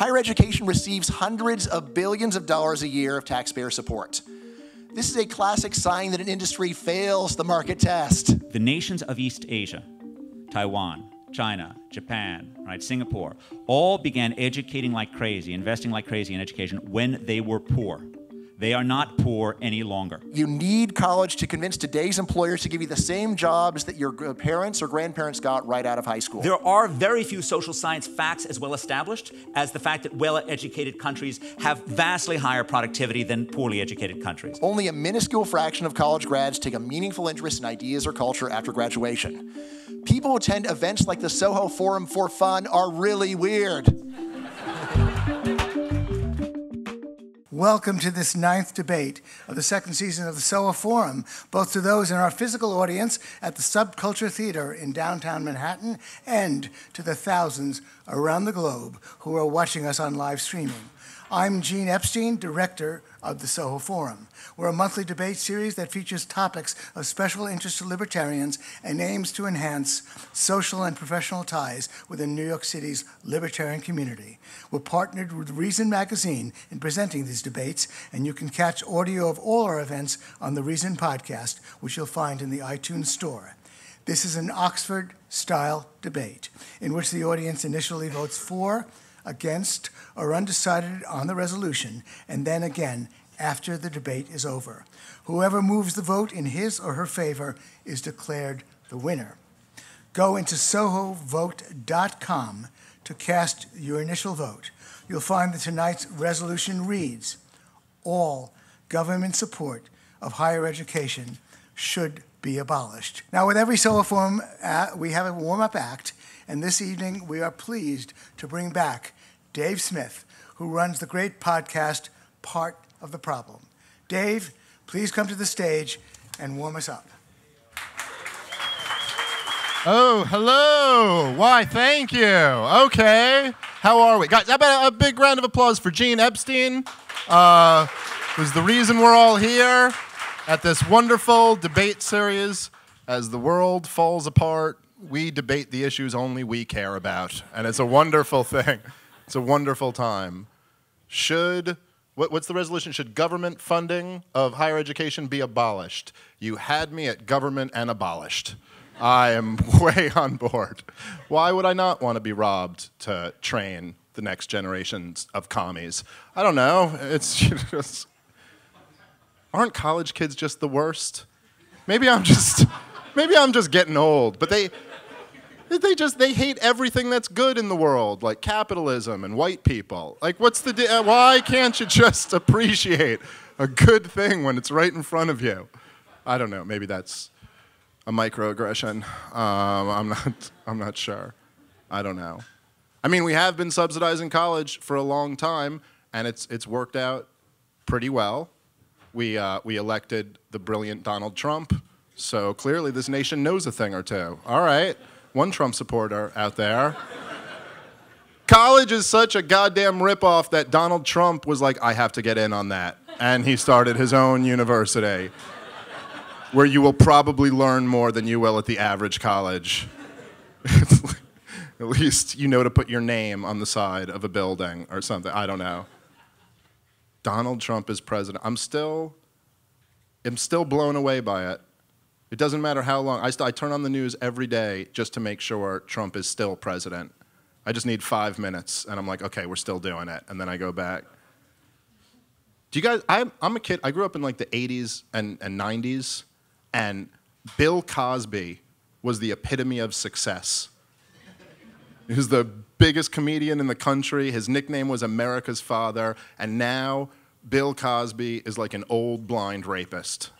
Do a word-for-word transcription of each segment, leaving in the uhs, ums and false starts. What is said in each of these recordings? Higher education receives hundreds of billions of dollars a year of taxpayer support. This is a classic sign that an industry fails the market test. The nations of East Asia, Taiwan, China, Japan, right, Singapore, all began educating like crazy, investing like crazy in education when they were poor. They are not poor any longer. You need college to convince today's employers to give you the same jobs that your parents or grandparents got right out of high school. There are very few social science facts as well established as the fact that well-educated countries have vastly higher productivity than poorly educated countries. Only a minuscule fraction of college grads take a meaningful interest in ideas or culture after graduation. People who attend events like the Soho Forum for fun are really weird. Welcome to this ninth debate of the second season of the Soho Forum, both to those in our physical audience at the Subculture Theater in downtown Manhattan and to the thousands around the globe who are watching us on live streaming. I'm Gene Epstein, director of the Soho Forum. We're a monthly debate series that features topics of special interest to libertarians and aims to enhance social and professional ties within New York City's libertarian community. We're partnered with Reason Magazine in presenting these debates, and you can catch audio of all our events on the Reason podcast, which you'll find in the iTunes store. This is an Oxford-style debate in which the audience initially votes for, against, or undecided on the resolution, and then again after the debate is over. Whoever moves the vote in his or her favor is declared the winner. Go into soho vote dot com to cast your initial vote. You'll find that tonight's resolution reads, all government support of higher education should be abolished. Now, with every Soho Forum, uh, we have a warm-up act, and this evening we are pleased to bring back Dave Smith, who runs the great podcast, Part of the Problem. Dave, please come to the stage and warm us up. Oh, hello. Why, thank you. Okay. How are we? Guys, how about a big round of applause for Gene Epstein, uh, who's the reason we're all here at this wonderful debate series. As the world falls apart, we debate the issues only we care about, and it's a wonderful thing. It's a wonderful time. Should, what, what's the resolution? Should government funding of higher education be abolished? You had me at government and abolished. I am way on board. Why would I not want to be robbed to train the next generations of commies? I don't know. It's just, aren't college kids just the worst? Maybe I'm just, maybe I'm just getting old, but they, They just, they hate everything that's good in the world, like capitalism and white people. Like, what's the, uh, why can't you just appreciate a good thing when it's right in front of you? I don't know, maybe that's a microaggression. Um, I'm not, I'm not sure. I don't know. I mean, we have been subsidizing college for a long time, and it's, it's worked out pretty well. We, uh, we elected the brilliant Donald Trump, so clearly this nation knows a thing or two. All right. One Trump supporter out there. College is such a goddamn ripoff that Donald Trump was like, I have to get in on that. And he started his own university where you will probably learn more than you will at the average college. At least you know to put your name on the side of a building or something. I don't know. Donald Trump is president. I'm still, I'm still blown away by it. It doesn't matter how long. I, st I turn on the news every day just to make sure Trump is still president. I just need five minutes, and I'm like, okay, we're still doing it. And then I go back. Do you guys, I'm, I'm a kid. I grew up in like the eighties and, and nineties, and Bill Cosby was the epitome of success. He was the biggest comedian in the country. His nickname was America's Father. And now Bill Cosby is like an old blind rapist.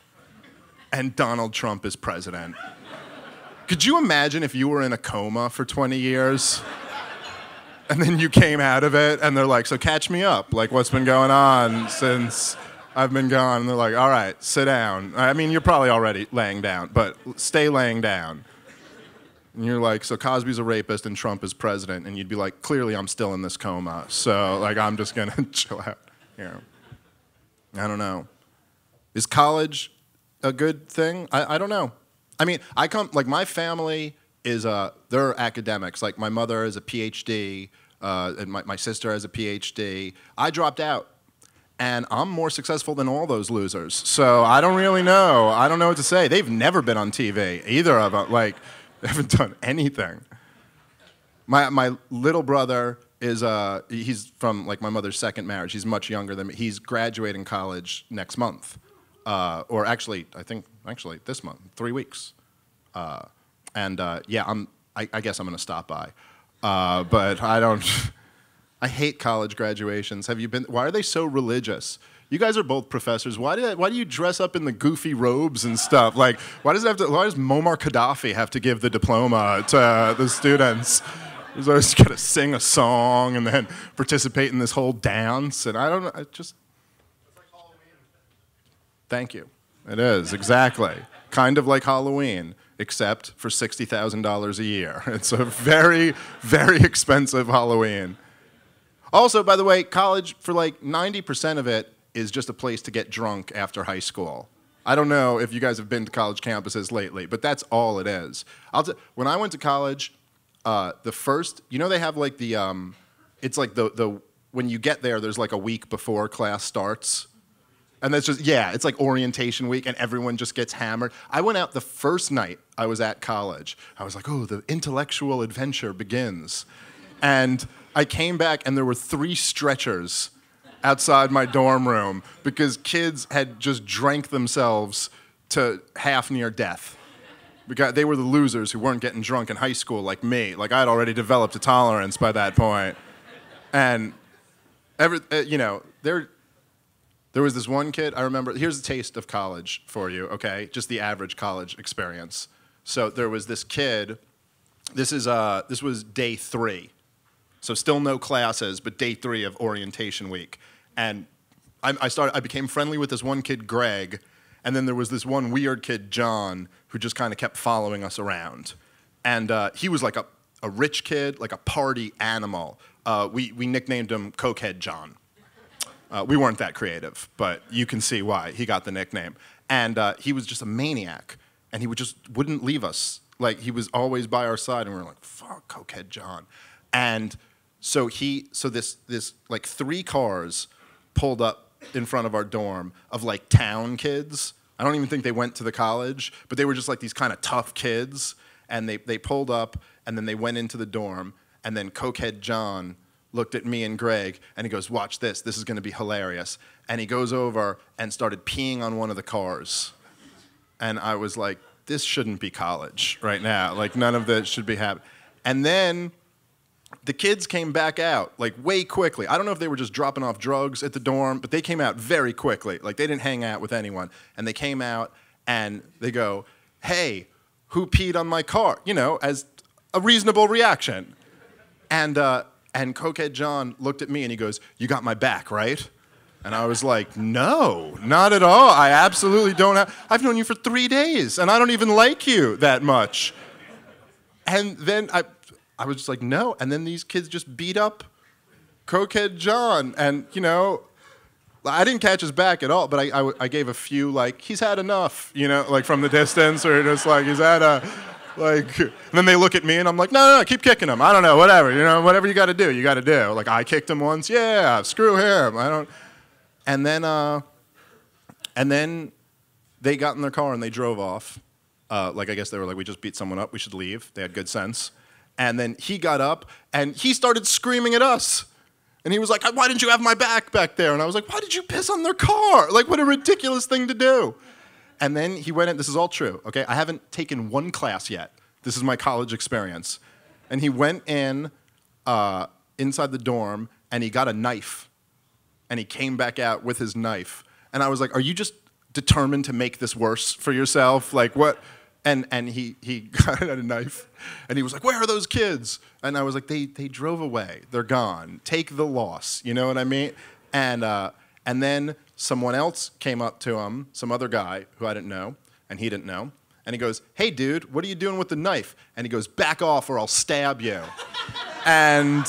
And Donald Trump is president. Could you imagine if you were in a coma for twenty years and then you came out of it and they're like, so catch me up, like what's been going on since I've been gone? And they're like, all right, sit down. I mean, you're probably already laying down, but stay laying down. And you're like, so Cosby's a rapist and Trump is president. And you'd be like, clearly I'm still in this coma, so like I'm just gonna chill out here. I don't know. Is college a good thing? I, I don't know. I mean, I come, like my family is, uh, they're academics. Like my mother is a PhD. uh, and my, my sister has a PhD. I dropped out, and I'm more successful than all those losers. So I don't really know. I don't know what to say. They've never been on T V, either of them. Like, they haven't done anything. My, my little brother is, uh, he's from like my mother's second marriage. He's much younger than me. He's graduating college next month. Uh, or actually, I think, actually this month, three weeks. Uh, and uh, yeah, I'm, I, I guess I'm gonna stop by. Uh, but I don't, I hate college graduations. Have you been, why are they so religious? You guys are both professors. Why do, why do you dress up in the goofy robes and stuff? Like, why does it have to, why does Muammar Gaddafi have to give the diploma to uh, the students? He's always gotta sing a song and then participate in this whole dance. And I don't know, I just. It's like Halloween. Thank you. It is, exactly. Kind of like Halloween, except for sixty thousand dollars a year. It's a very, very expensive Halloween. Also, by the way, college, for like ninety percent of it, is just a place to get drunk after high school. I don't know if you guys have been to college campuses lately, but that's all it is. I'll t when I went to college, uh, the first, you know they have like the, um, it's like the, the, when you get there, there's like a week before class starts. And that's just, yeah, it's like orientation week and everyone just gets hammered. I went out the first night I was at college. I was like, oh, the intellectual adventure begins. And I came back and there were three stretchers outside my dorm room because kids had just drank themselves to half near death. Because they were the losers who weren't getting drunk in high school like me. Like I'd already developed a tolerance by that point. And, every, uh, you know, there, there was this one kid, I remember, here's a taste of college for you, okay? Just the average college experience. So there was this kid, this, is, uh, this was day three. So still no classes, but day three of orientation week. And I, I started, I became friendly with this one kid, Greg, and then there was this one weird kid, John, who just kind of kept following us around. And uh, he was like a, a rich kid, like a party animal. Uh, we, we nicknamed him Cokehead John. Uh, we weren't that creative, but you can see why he got the nickname. And uh, he was just a maniac, and he would just wouldn't leave us. Like, he was always by our side, and we were like, fuck, Cokehead John. And so he, so this, this like three cars pulled up in front of our dorm of like town kids. I don't even think they went to the college, but they were just like these kind of tough kids. And they, they pulled up and then they went into the dorm. And then Cokehead John looked at me and Greg and he goes, watch this, this is gonna be hilarious. And he goes over and started peeing on one of the cars. And I was like, this shouldn't be college right now. Like none of this should be happening. And then, the kids came back out, like, way quickly. I don't know if they were just dropping off drugs at the dorm, but they came out very quickly. Like, they didn't hang out with anyone. And they came out, and they go, hey, who peed on my car? You know, as a reasonable reaction. And, uh, and Cokehead John looked at me, and he goes, you got my back, right? And I was like, no, not at all. I absolutely don't have. I've known you for three days, and I don't even like you that much. And then I... I was just like, no, and then these kids just beat up Cokehead John, and, you know, I didn't catch his back at all, but I, I, I gave a few, like, he's had enough, you know, like from the distance, or just like, he's had a, like, and then they look at me, and I'm like, no, no, no, keep kicking him, I don't know, whatever, you know, whatever you gotta do, you gotta do. Like, I kicked him once, yeah, screw him, I don't, and then, uh, and then they got in their car, and they drove off. Uh, like, I guess they were like, we just beat someone up, we should leave, they had good sense. And then he got up, and he started screaming at us. And he was like, why didn't you have my back back there? And I was like, why did you piss on their car? Like, what a ridiculous thing to do. And then he went in, this is all true, okay? I haven't taken one class yet. This is my college experience. And he went in, uh, inside the dorm, and he got a knife. And he came back out with his knife. And I was like, are you just determined to make this worse for yourself? Like, what? And, and he, he got a knife, and he was like, where are those kids? And I was like, they, they drove away. They're gone. Take the loss. You know what I mean? And, uh, and then someone else came up to him, some other guy who I didn't know, and he didn't know. And he goes, hey, dude, what are you doing with the knife? And he goes, back off or I'll stab you. and,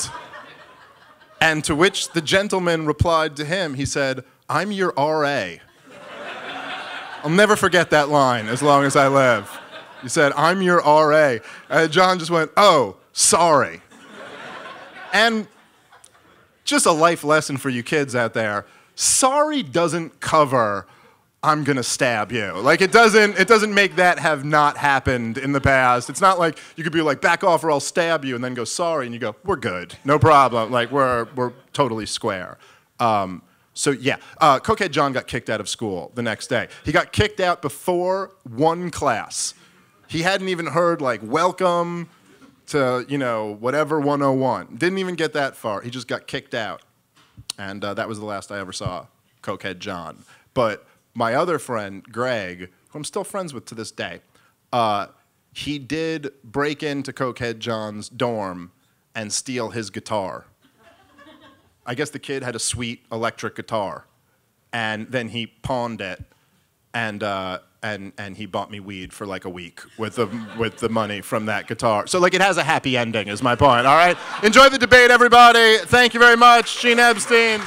and to which the gentleman replied to him, he said, I'm your R A. I'll never forget that line as long as I live. He said, I'm your R A. And John just went, oh, sorry. And just a life lesson for you kids out there. Sorry doesn't cover I'm gonna stab you. Like it doesn't, it doesn't make that have not happened in the past. It's not like you could be like, back off or I'll stab you, and then go sorry, and you go, we're good, no problem. Like we're, we're totally square. Um, so yeah, uh, Cokehead John got kicked out of school the next day. He got kicked out before one class. He hadn't even heard like welcome to, you know, whatever one oh one. Didn't even get that far, he just got kicked out. And uh, that was the last I ever saw Cokehead John. But my other friend, Greg, who I'm still friends with to this day, uh, he did break into Cokehead John's dorm and steal his guitar. I guess the kid had a sweet electric guitar, and then he pawned it, and uh, and and he bought me weed for like a week with the with the money from that guitar. So like it has a happy ending, is my point. All right, enjoy the debate, everybody. Thank you very much, Gene Epstein.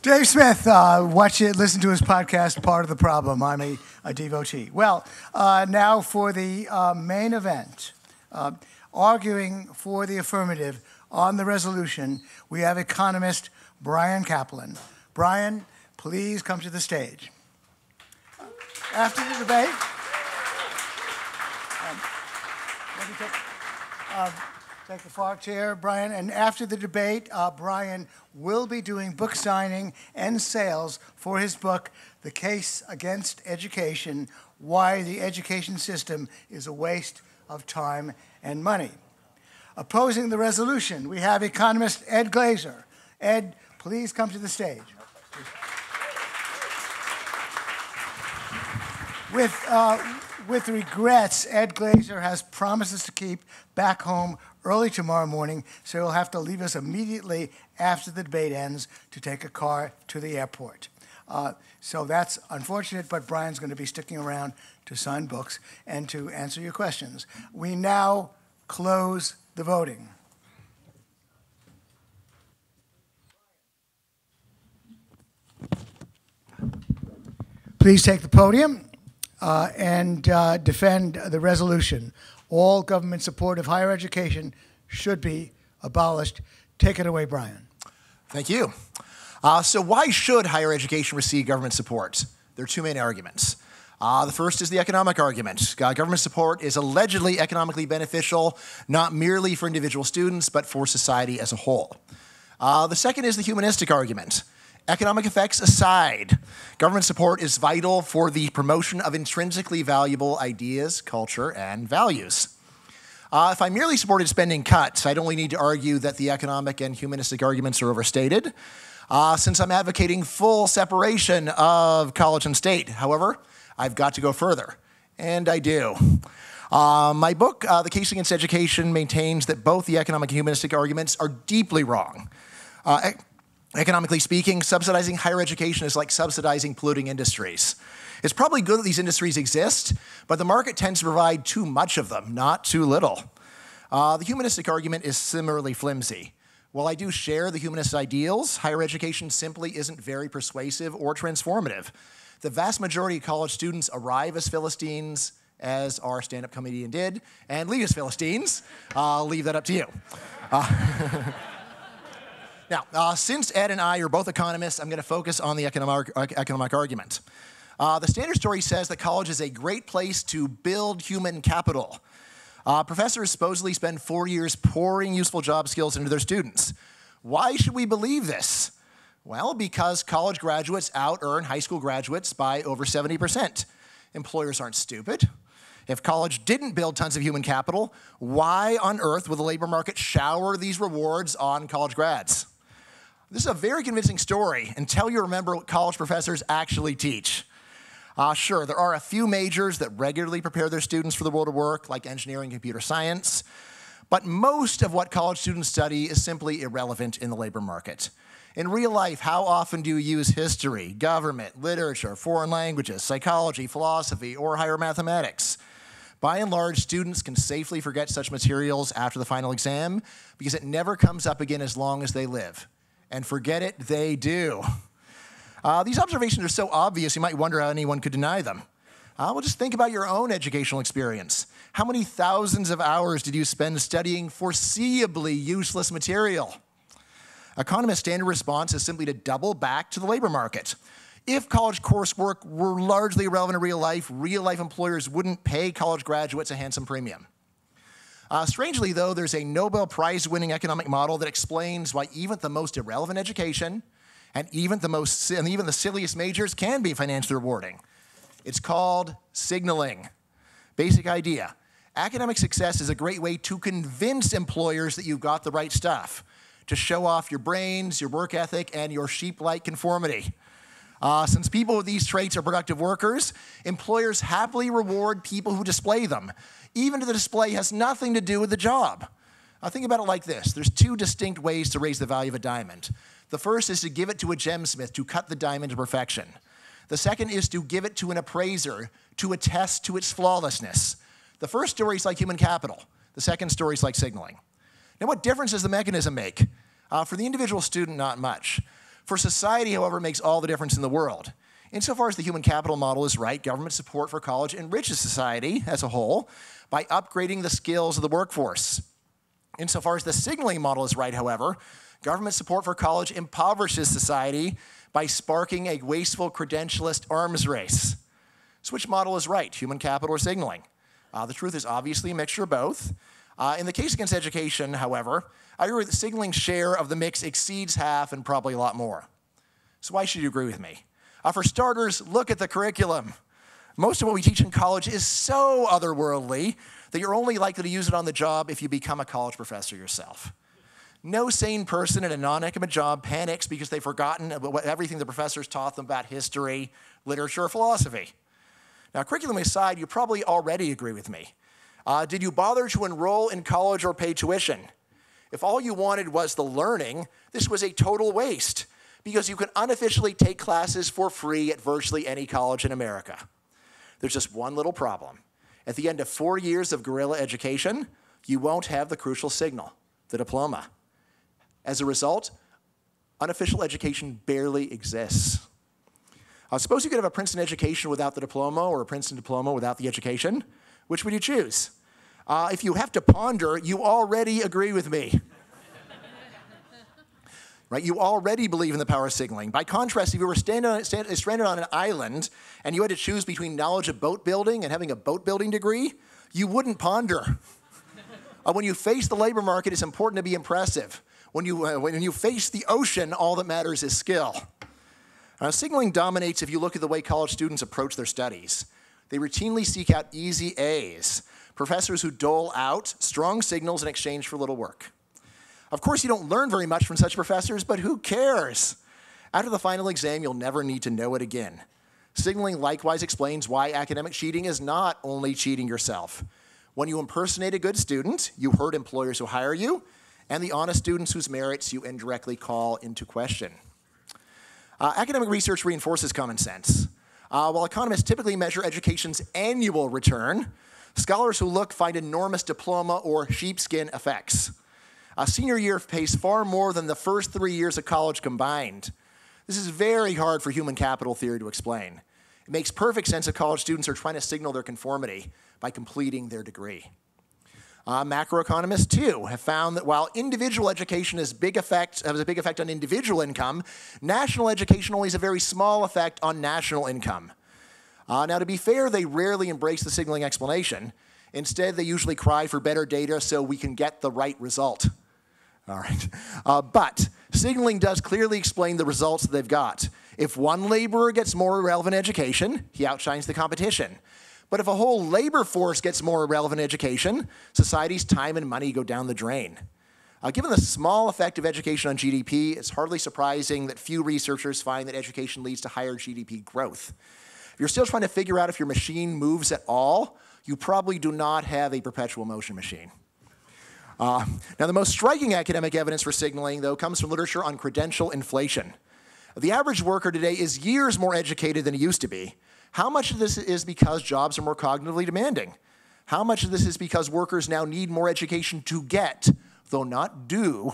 Dave Smith, uh, watch it, listen to his podcast, Part of the Problem. I'm a, a devotee. Well, uh, now for the uh, main event. Uh, arguing for the affirmative on the resolution, we have economist Brian Caplan. Brian, please come to the stage. After the debate, um, let me take, uh, take the far chair, Brian, and after the debate, uh, Brian will be doing book signing and sales for his book, The Case Against Education, Why the Education System is a Waste of Time and Money. Opposing the resolution, we have economist Ed Glaeser. Ed, please come to the stage. With, uh, with regrets, Ed Glaeser has promises to keep back home early tomorrow morning, so he'll have to leave us immediately after the debate ends to take a car to the airport. Uh, so that's unfortunate, but Brian's going to be sticking around to sign books and to answer your questions. We now close the voting. Please take the podium uh, and uh, defend the resolution. All government support of higher education should be abolished. Take it away, Brian. Thank you. Uh, so why should higher education receive government support? There are two main arguments. Uh, the first is the economic argument. Uh, government support is allegedly economically beneficial, not merely for individual students, but for society as a whole. Uh, the second is the humanistic argument. Economic effects aside, government support is vital for the promotion of intrinsically valuable ideas, culture, and values. Uh, if I merely supported spending cuts, I'd only need to argue that the economic and humanistic arguments are overstated, Uh, since I'm advocating full separation of college and state. However, I've got to go further, and I do. Uh, my book, uh, The Case Against Education, maintains that both the economic and humanistic arguments are deeply wrong. Uh, e economically speaking, subsidizing higher education is like subsidizing polluting industries. It's probably good that these industries exist, but the market tends to provide too much of them, not too little. Uh, the humanistic argument is similarly flimsy. While I do share the humanist ideals, higher education simply isn't very persuasive or transformative. The vast majority of college students arrive as Philistines, as our stand-up comedian did, and leave as Philistines. I'll leave that up to you. Uh, now, uh, since Ed and I are both economists, I'm gonna focus on the economic, economic argument. Uh, the standard story says that college is a great place to build human capital. Uh, professors supposedly spend four years pouring useful job skills into their students. Why should we believe this? Well, because college graduates out-earn high school graduates by over seventy percent. Employers aren't stupid. If college didn't build tons of human capital, why on earth would the labor market shower these rewards on college grads? This is a very convincing story until you remember what college professors actually teach. Uh, sure, there are a few majors that regularly prepare their students for the world of work, like engineering and computer science, but most of what college students study is simply irrelevant in the labor market. In real life, how often do you use history, government, literature, foreign languages, psychology, philosophy, or higher mathematics? By and large, students can safely forget such materials after the final exam because it never comes up again as long as they live. And forget it, they do. Uh, these observations are so obvious, you might wonder how anyone could deny them. Uh, well, just think about your own educational experience. How many thousands of hours did you spend studying foreseeably useless material? Economists' standard response is simply to double back to the labor market. If college coursework were largely irrelevant in real life, real life employers wouldn't pay college graduates a handsome premium. Uh, strangely, though, there's a Nobel Prize-winning economic model that explains why even the most irrelevant education and even the most and even the silliest majors can be financially rewarding. It's called signaling. Basic idea: academic success is a great way to convince employers that you've got the right stuff, to show off your brains, your work ethic, and your sheep-like conformity. Uh, since people with these traits are productive workers, employers happily reward people who display them, even if the display has nothing to do with the job. Now, think about it like this. There's two distinct ways to raise the value of a diamond. The first is to give it to a gemsmith to cut the diamond to perfection. The second is to give it to an appraiser to attest to its flawlessness. The first story is like human capital. The second story is like signaling. Now, what difference does the mechanism make? Uh, for the individual student, not much. For society, however, it makes all the difference in the world. Insofar as the human capital model is right, government support for college enriches society as a whole by upgrading the skills of the workforce. Insofar as the signaling model is right, however, government support for college impoverishes society by sparking a wasteful credentialist arms race. So which model is right, human capital or signaling? Uh, the truth is obviously a mixture of both. Uh, in the case against education, however, I agree that signaling's share of the mix exceeds half and probably a lot more. So why should you agree with me? Uh, for starters, look at the curriculum. Most of what we teach in college is so otherworldly that you're only likely to use it on the job if you become a college professor yourself. No sane person in a non-academic job panics because they've forgotten about everything the professors taught them about history, literature, or philosophy. Now, curriculum aside, you probably already agree with me. Uh, did you bother to enroll in college or pay tuition? If all you wanted was the learning, this was a total waste because you can unofficially take classes for free at virtually any college in America. There's just one little problem. At the end of four years of guerrilla education, you won't have the crucial signal, the diploma. As a result, unofficial education barely exists. Uh, suppose you could have a Princeton education without the diploma or a Princeton diploma without the education. Which would you choose? Uh, if you have to ponder, you already agree with me. Right? You already believe in the power of signaling. By contrast, if you were stand on, stand, stranded on an island and you had to choose between knowledge of boat building and having a boat building degree, you wouldn't ponder. uh, when you face the labor market, it's important to be impressive. When you, uh, when you face the ocean, all that matters is skill. Uh, signaling dominates if you look at the way college students approach their studies. They routinely seek out easy A's, professors who dole out strong signals in exchange for little work. Of course, you don't learn very much from such professors, but who cares? After the final exam, you'll never need to know it again. Signaling likewise explains why academic cheating is not only cheating yourself. When you impersonate a good student, you hurt employers who hire you, and the honest students whose merits you indirectly call into question. Uh, academic research reinforces common sense. Uh, while economists typically measure education's annual return, scholars who look find enormous diploma or sheepskin effects. A senior year pays far more than the first three years of college combined. This is very hard for human capital theory to explain. It makes perfect sense if college students are trying to signal their conformity by completing their degree. Uh, macroeconomists, too, have found that while individual education has, big effect, has a big effect on individual income, national education only has a very small effect on national income. Uh, now, to be fair, they rarely embrace the signaling explanation. Instead, they usually cry for better data so we can get the right result. All right. Uh, but signaling does clearly explain the results that they've got. If one laborer gets more irrelevant education, he outshines the competition. But if a whole labor force gets more irrelevant education, society's time and money go down the drain. Uh, given the small effect of education on G D P, it's hardly surprising that few researchers find that education leads to higher G D P growth. If you're still trying to figure out if your machine moves at all, you probably do not have a perpetual motion machine. Uh, now, the most striking academic evidence for signaling, though, comes from literature on credential inflation. The average worker today is years more educated than he used to be. How much of this is because jobs are more cognitively demanding? How much of this is because workers now need more education to get, though not do,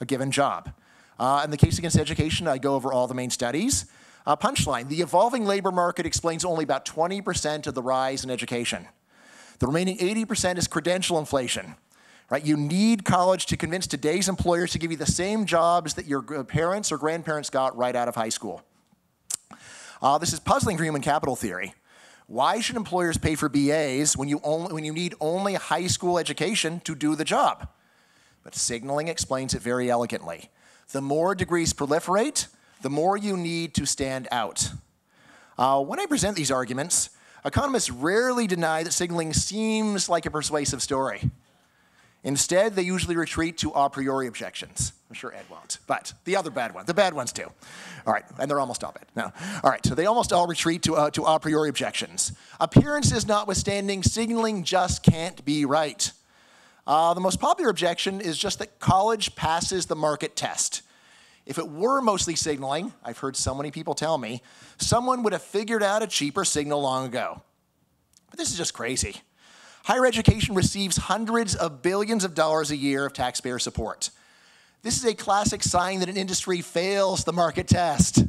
a given job? Uh, in the case against education, I go over all the main studies. uh, punchline. The evolving labor market explains only about twenty percent of the rise in education. The remaining eighty percent is credential inflation. Right? You need college to convince today's employers to give you the same jobs that your parents or grandparents got right out of high school. Uh, this is puzzling for human capital theory. Why should employers pay for B As when you, only, when you need only a high school education to do the job? But signaling explains it very elegantly. The more degrees proliferate, the more you need to stand out. Uh, when I present these arguments, economists rarely deny that signaling seems like a persuasive story. Instead, they usually retreat to a priori objections. I'm sure Ed won't, but the other bad one, the bad ones too. All right, and they're almost all bad. No, all right, so they almost all retreat to, uh, to a priori objections. Appearances notwithstanding, signaling just can't be right. Uh, the most popular objection is just that college passes the market test. If it were mostly signaling, I've heard so many people tell me, someone would have figured out a cheaper signal long ago. But this is just crazy. Higher education receives hundreds of billions of dollars a year of taxpayer support. This is a classic sign that an industry fails the market test.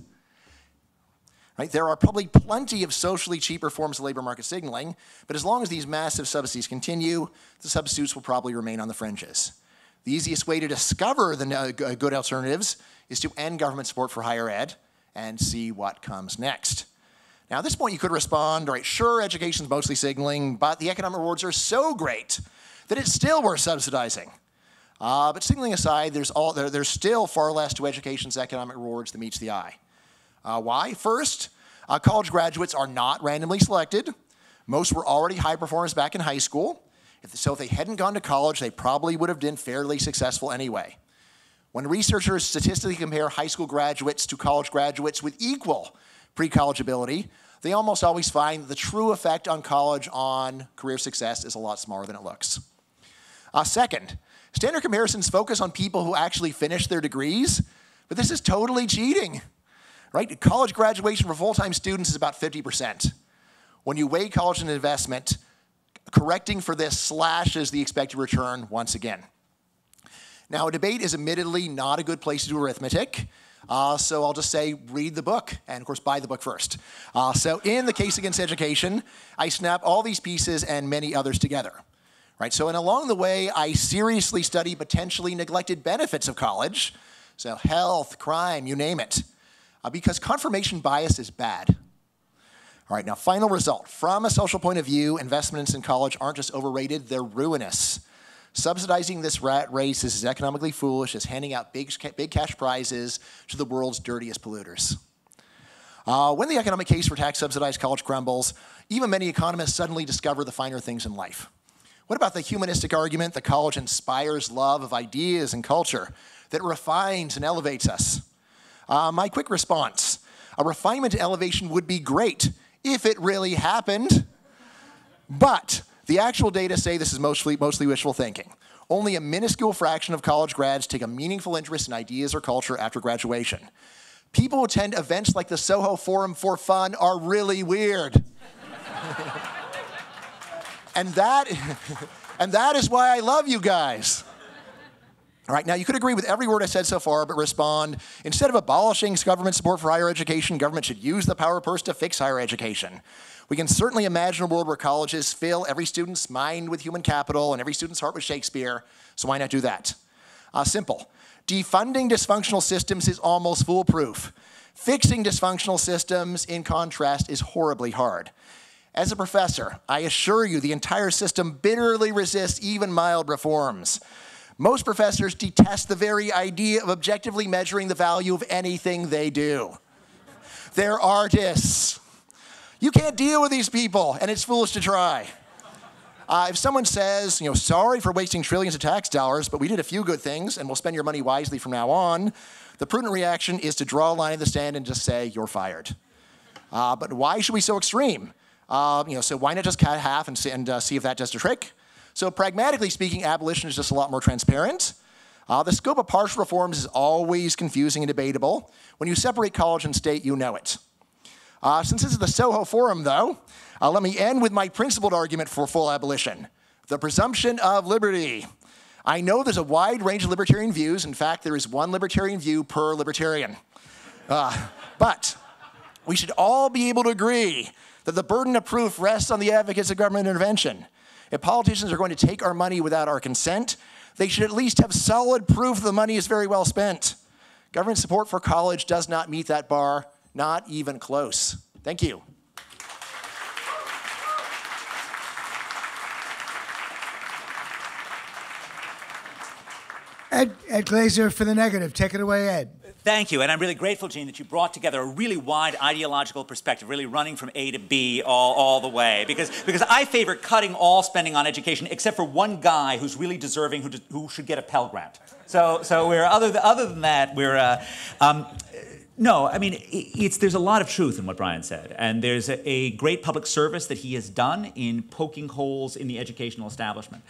Right? There are probably plenty of socially cheaper forms of labor market signaling, but as long as these massive subsidies continue, the substitutes will probably remain on the fringes. The easiest way to discover the good alternatives is to end government support for higher ed and see what comes next. Now, at this point, you could respond, all right, sure, education's mostly signaling, but the economic rewards are so great that it's still worth subsidizing. Uh, but signaling aside, there's, all, there, there's still far less to education's economic rewards than meets the eye. Uh, why? First, uh, college graduates are not randomly selected. Most were already high performers back in high school. If, so if they hadn't gone to college, they probably would have been fairly successful anyway. When researchers statistically compare high school graduates to college graduates with equal pre-college ability, they almost always find the true effect on college on career success is a lot smaller than it looks. Uh, second, standard comparisons focus on people who actually finish their degrees, but this is totally cheating, right? College graduation for full-time students is about fifty percent. When you weigh college as an investment, correcting for this slashes the expected return once again. Now, a debate is admittedly not a good place to do arithmetic, Uh, so I'll just say, read the book, and of course, buy the book first. Uh, so in The Case Against Education, I snap all these pieces and many others together. Right? So and along the way, I seriously study potentially neglected benefits of college, so health, crime, you name it, uh, because confirmation bias is bad. All right, now final result. From a social point of view, investments in college aren't just overrated, they're ruinous. Subsidizing this rat race is as economically foolish as handing out big, big cash prizes to the world's dirtiest polluters. Uh, when the economic case for tax-subsidized college crumbles, even many economists suddenly discover the finer things in life. What about the humanistic argument that college inspires love of ideas and culture, that refines and elevates us? Uh, my quick response, a refinement and elevation would be great if it really happened, but the actual data say this is mostly, mostly wishful thinking. Only a minuscule fraction of college grads take a meaningful interest in ideas or culture after graduation. People who attend events like the Soho Forum for fun are really weird. and, that, and that is why I love you guys. All right, now you could agree with every word I said so far, but respond, instead of abolishing government support for higher education, government should use the power purse to fix higher education. We can certainly imagine a world where colleges fill every student's mind with human capital and every student's heart with Shakespeare, so why not do that? Uh, simple. Defunding dysfunctional systems is almost foolproof. Fixing dysfunctional systems, in contrast, is horribly hard. As a professor, I assure you the entire system bitterly resists even mild reforms. Most professors detest the very idea of objectively measuring the value of anything they do. They're artists. You can't deal with these people, and it's foolish to try. Uh, if someone says, you know, sorry for wasting trillions of tax dollars, but we did a few good things, and we'll spend your money wisely from now on, the prudent reaction is to draw a line in the sand and just say, you're fired. Uh, but why should we so extreme? Uh, you know, so why not just cut half and, and uh, see if that does the trick? So pragmatically speaking, abolition is just a lot more transparent. Uh, the scope of partial reforms is always confusing and debatable. When you separate college and state, you know it. Uh, since this is the Soho Forum, though, uh, let me end with my principled argument for full abolition, the presumption of liberty. I know there's a wide range of libertarian views. In fact, there is one libertarian view per libertarian. Uh, but we should all be able to agree that the burden of proof rests on the advocates of government intervention. If politicians are going to take our money without our consent, they should at least have solid proof the money is very well spent. Government support for college does not meet that bar, not even close. Thank you. Ed, Ed Glaeser for The Negative. Take it away, Ed. Thank you, and I'm really grateful, Gene, that you brought together a really wide ideological perspective, really running from A to B all, all the way, because, because I favor cutting all spending on education except for one guy who's really deserving, who, de who should get a Pell Grant. So, so we're, other, th other than that, we're... Uh, um, No, I mean, it's, there's a lot of truth in what Brian said, and there's a, a great public service that he has done in poking holes in the educational establishment.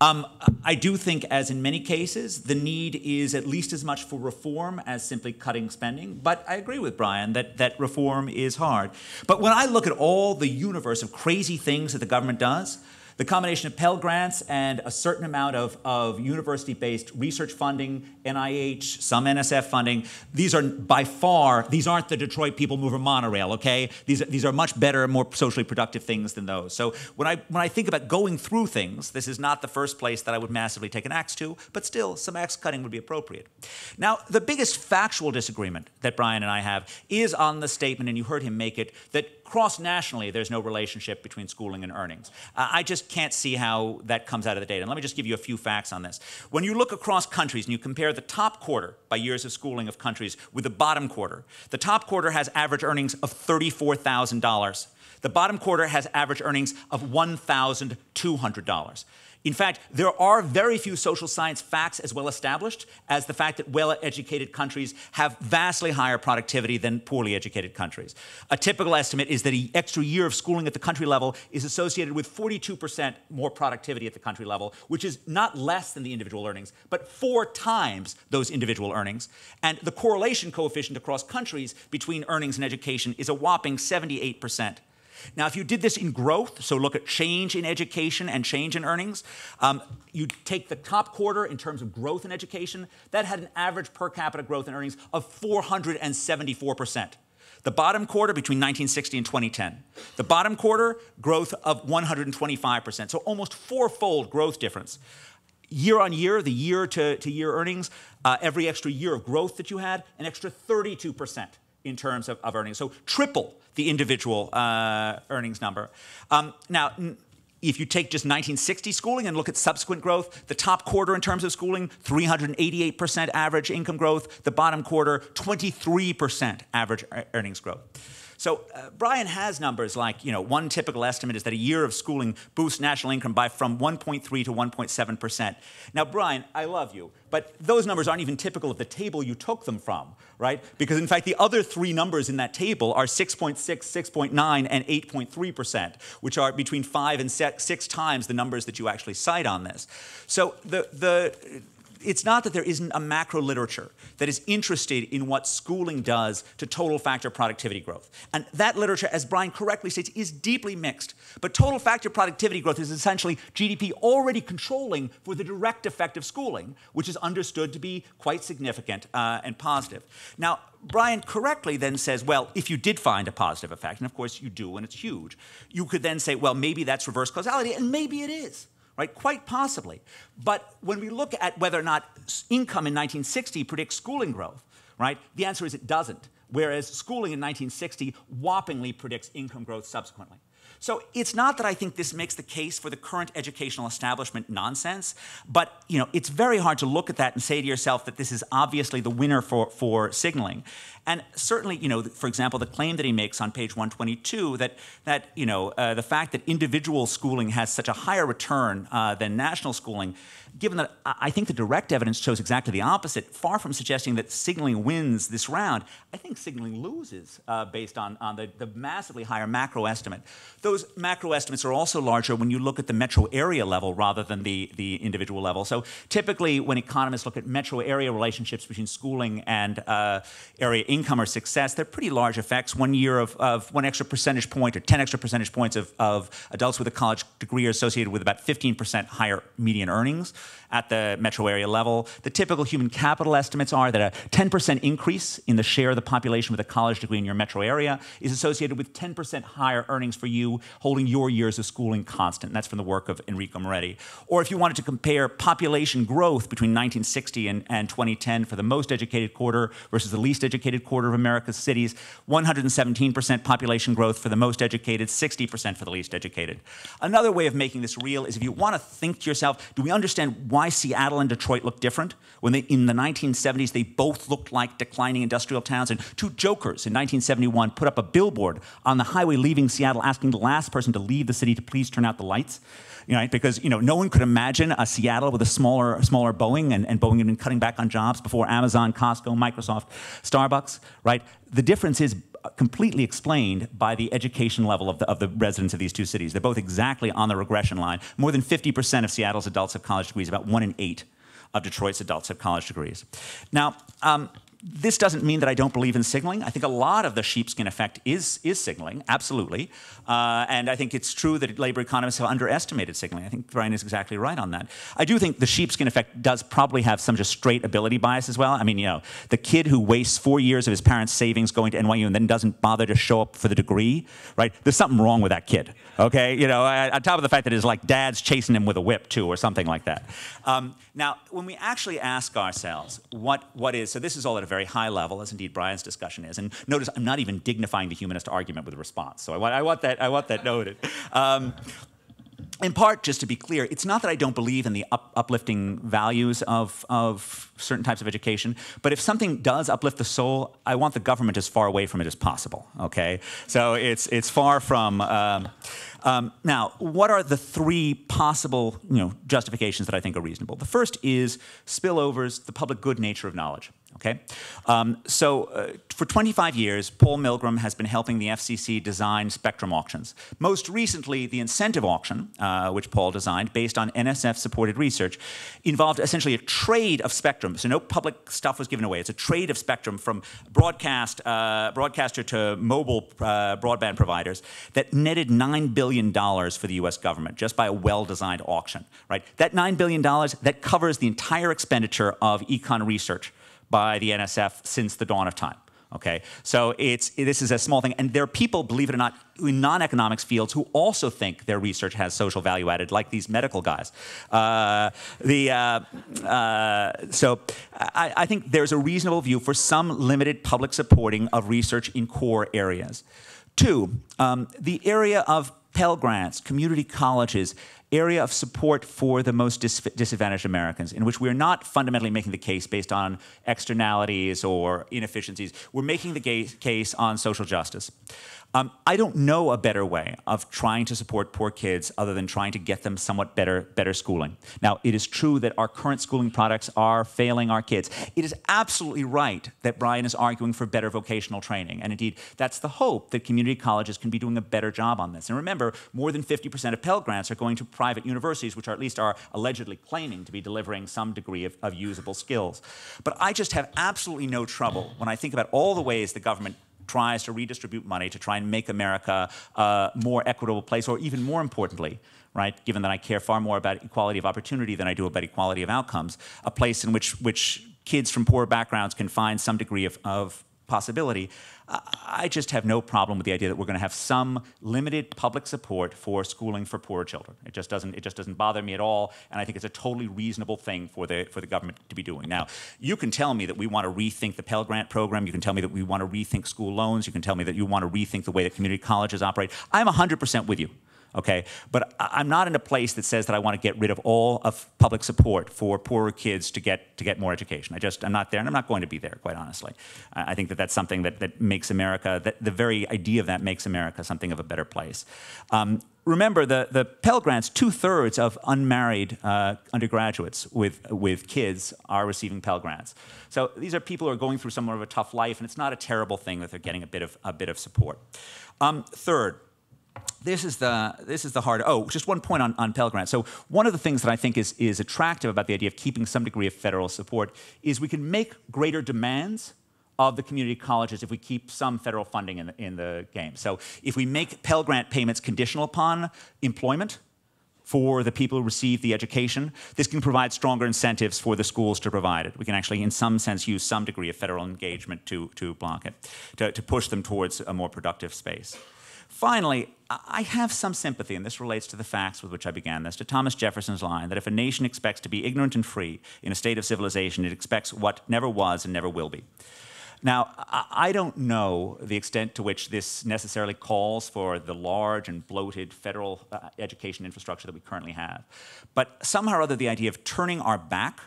Um, I do think, as in many cases, the need is at least as much for reform as simply cutting spending, but I agree with Brian that, that reform is hard. But when I look at all the universe of crazy things that the government does, the combination of Pell Grants and a certain amount of, of university-based research funding, N I H, some N S F funding, these are by far, these aren't the Detroit people mover monorail, okay? These, these are much better and more socially productive things than those. So when I, when I think about going through things, this is not the first place that I would massively take an axe to, but still, some axe cutting would be appropriate. Now, the biggest factual disagreement that Brian and I have is on the statement, and you heard him make it, that cross-nationally, there's no relationship between schooling and earnings. Uh, I just can't see how that comes out of the data. And let me just give you a few facts on this. When you look across countries and you compare the top quarter by years of schooling of countries with the bottom quarter, the top quarter has average earnings of thirty-four thousand dollars. The bottom quarter has average earnings of one thousand two hundred dollars. In fact, there are very few social science facts as well established as the fact that well-educated countries have vastly higher productivity than poorly educated countries. A typical estimate is that an extra year of schooling at the country level is associated with forty-two percent more productivity at the country level, which is not less than the individual earnings, but four times those individual earnings. And the correlation coefficient across countries between earnings and education is a whopping seventy-eight percent. Now, if you did this in growth, so look at change in education and change in earnings, um, you take the top quarter in terms of growth in education, that had an average per capita growth in earnings of four hundred seventy-four percent. The bottom quarter between nineteen sixty and twenty ten. The bottom quarter, growth of one hundred twenty-five percent, so almost fourfold growth difference. Year on year, the year to, to year earnings, uh, every extra year of growth that you had, an extra thirty-two percent. In terms of, of earnings. So triple the individual uh, earnings number. Um, now, if you take just nineteen sixty schooling and look at subsequent growth, the top quarter in terms of schooling, three hundred eighty-eight percent average income growth. The bottom quarter, twenty-three percent average earnings growth. So uh, Brian has numbers like, you know, one typical estimate is that a year of schooling boosts national income by from one point three to one point seven percent. Now, Brian, I love you, but those numbers aren't even typical of the table you took them from, right? Because, in fact, the other three numbers in that table are six point six, six point nine, and eight point three percent, which are between five and six times the numbers that you actually cite on this. So the... the It's not that there isn't a macro literature that is interested in what schooling does to total factor productivity growth. And that literature, as Brian correctly states, is deeply mixed. But total factor productivity growth is essentially G D P already controlling for the direct effect of schooling, which is understood to be quite significant uh, and positive. Now, Brian correctly then says, well, if you did find a positive effect, and of course you do, and it's huge, you could then say, well, maybe that's reverse causality, and maybe it is. Right? Quite possibly. But when we look at whether or not income in nineteen sixty predicts schooling growth, right, the answer is it doesn't, whereas schooling in nineteen sixty whoppingly predicts income growth subsequently. So it's not that I think this makes the case for the current educational establishment nonsense, but you know, it's very hard to look at that and say to yourself that this is obviously the winner for, for signaling. And certainly, you know, for example, the claim that he makes on page one twenty-two that, that you know, uh, the fact that individual schooling has such a higher return uh, than national schooling, given that I think the direct evidence shows exactly the opposite, far from suggesting that signaling wins this round, I think signaling loses uh, based on, on the, the massively higher macro estimate. Those macro estimates are also larger when you look at the metro area level rather than the, the individual level. So typically when economists look at metro area relationships between schooling and uh, area income or success, they're pretty large effects. One year of, of one extra percentage point or ten extra percentage points of, of adults with a college degree are associated with about fifteen percent higher median earnings. at the metro area level. The typical human capital estimates are that a ten percent increase in the share of the population with a college degree in your metro area is associated with ten percent higher earnings for you, holding your years of schooling constant. And that's from the work of Enrico Moretti. Or if you wanted to compare population growth between nineteen sixty and, and twenty ten for the most educated quarter versus the least educated quarter of America's cities, one hundred seventeen percent population growth for the most educated, sixty percent for the least educated. Another way of making this real is if you want to think to yourself, do we understand why Seattle and Detroit look different? When they, in the nineteen seventies, they both looked like declining industrial towns, and two jokers in nineteen seventy-one put up a billboard on the highway leaving Seattle asking the last person to leave the city to please turn out the lights. You know, because you know, no one could imagine a Seattle with a smaller, smaller Boeing, and, and Boeing had been cutting back on jobs before Amazon, Costco, Microsoft, Starbucks, right? The difference is completely explained by the education level of the, of the residents of these two cities. They're both exactly on the regression line. More than fifty percent of Seattle's adults have college degrees, about one in eight of Detroit's adults have college degrees. Now, um, this doesn't mean that I don't believe in signaling. I think a lot of the sheepskin effect is, is signaling, absolutely. Uh, and I think it's true that labor economists have underestimated signaling. I think Brian is exactly right on that. I do think the sheepskin effect does probably have some just straight ability bias as well. I mean, you know, the kid who wastes four years of his parents' savings going to N Y U and then doesn't bother to show up for the degree, right? There's something wrong with that kid, okay? You know, on top of the fact that it's like dad's chasing him with a whip too or something like that. Um, now, when we actually ask ourselves what, what is, so this is all at a very high level, as indeed Brian's discussion is. And notice I'm not even dignifying the humanist argument with a response. So I want, I want that, I want that noted. Um, in part, just to be clear, it's not that I don't believe in the up, uplifting values of, of certain types of education, but if something does uplift the soul, I want the government as far away from it as possible, okay? So it's, it's far from... Um, Um, now, what are the three possible, you know, justifications that I think are reasonable? The first is spillovers, the public good nature of knowledge. Okay, um, so uh, for twenty-five years, Paul Milgram has been helping the F C C design spectrum auctions. Most recently, the incentive auction, uh, which Paul designed, based on N S F-supported research, involved essentially a trade of spectrum. So no public stuff was given away. It's a trade of spectrum from broadcast uh, broadcaster to mobile uh, broadband providers that netted nine billion. Billion dollars for the U S government just by a well-designed auction, right? That nine billion dollars, that covers the entire expenditure of econ research by the N S F since the dawn of time, okay? So it's, this is a small thing, and there are people, believe it or not, in non-economics fields who also think their research has social value added, like these medical guys. Uh, the, uh, uh, so I, I think there's a reasonable view for some limited public supporting of research in core areas. Two, um, the area of Pell Grants, community colleges, area of support for the most dis disadvantaged Americans, in which we're not fundamentally making the case based on externalities or inefficiencies. We're making the case on social justice. Um, I don't know a better way of trying to support poor kids other than trying to get them somewhat better, better schooling. Now, it is true that our current schooling products are failing our kids. It is absolutely right that Brian is arguing for better vocational training. And indeed, that's the hope that community colleges can be doing a better job on this. And remember, more than fifty percent of Pell Grants are going to private universities, which are at least are allegedly claiming to be delivering some degree of, of usable skills. But I just have absolutely no trouble when I think about all the ways the government tries to redistribute money to try and make America a more equitable place, or even more importantly, right, given that I care far more about equality of opportunity than I do about equality of outcomes, a place in which, which kids from poor backgrounds can find some degree of, of possibility. I just have no problem with the idea that we're going to have some limited public support for schooling for poorer children. It just doesn't, it just doesn't bother me at all, and I think it's a totally reasonable thing for the, for the government to be doing. Now, you can tell me that we want to rethink the Pell Grant program. You can tell me that we want to rethink school loans. You can tell me that you want to rethink the way that community colleges operate. I'm one hundred percent with you. Okay, but I'm not in a place that says that I want to get rid of all of public support for poorer kids to get to get more education. I just I'm not there, and I'm not going to be there, quite honestly. I think that that's something that that makes America, that the very idea of that makes America something of a better place. Um, Remember, the, the Pell Grants, two-thirds of unmarried uh, undergraduates with, with kids are receiving Pell Grants. So these are people who are going through somewhat of a tough life, and it's not a terrible thing that they're getting a bit of, a bit of support. Um, third, This is the this is the hard. Oh, just one point on, on Pell Grant. So one of the things that I think is is attractive about the idea of keeping some degree of federal support is we can make greater demands of the community colleges if we keep some federal funding in the, in the game. So if we make Pell Grant payments conditional upon employment for the people who receive the education. This can provide stronger incentives for the schools to provide it. We can actually, in some sense, use some degree of federal engagement to, to block it, to, to push them towards a more productive space. Finally, I have some sympathy, and this relates to the facts with which I began this, to Thomas Jefferson's line that if a nation expects to be ignorant and free in a state of civilization, it expects what never was and never will be. Now, I don't know the extent to which this necessarily calls for the large and bloated federal uh, education infrastructure that we currently have, but somehow or other the idea of turning our back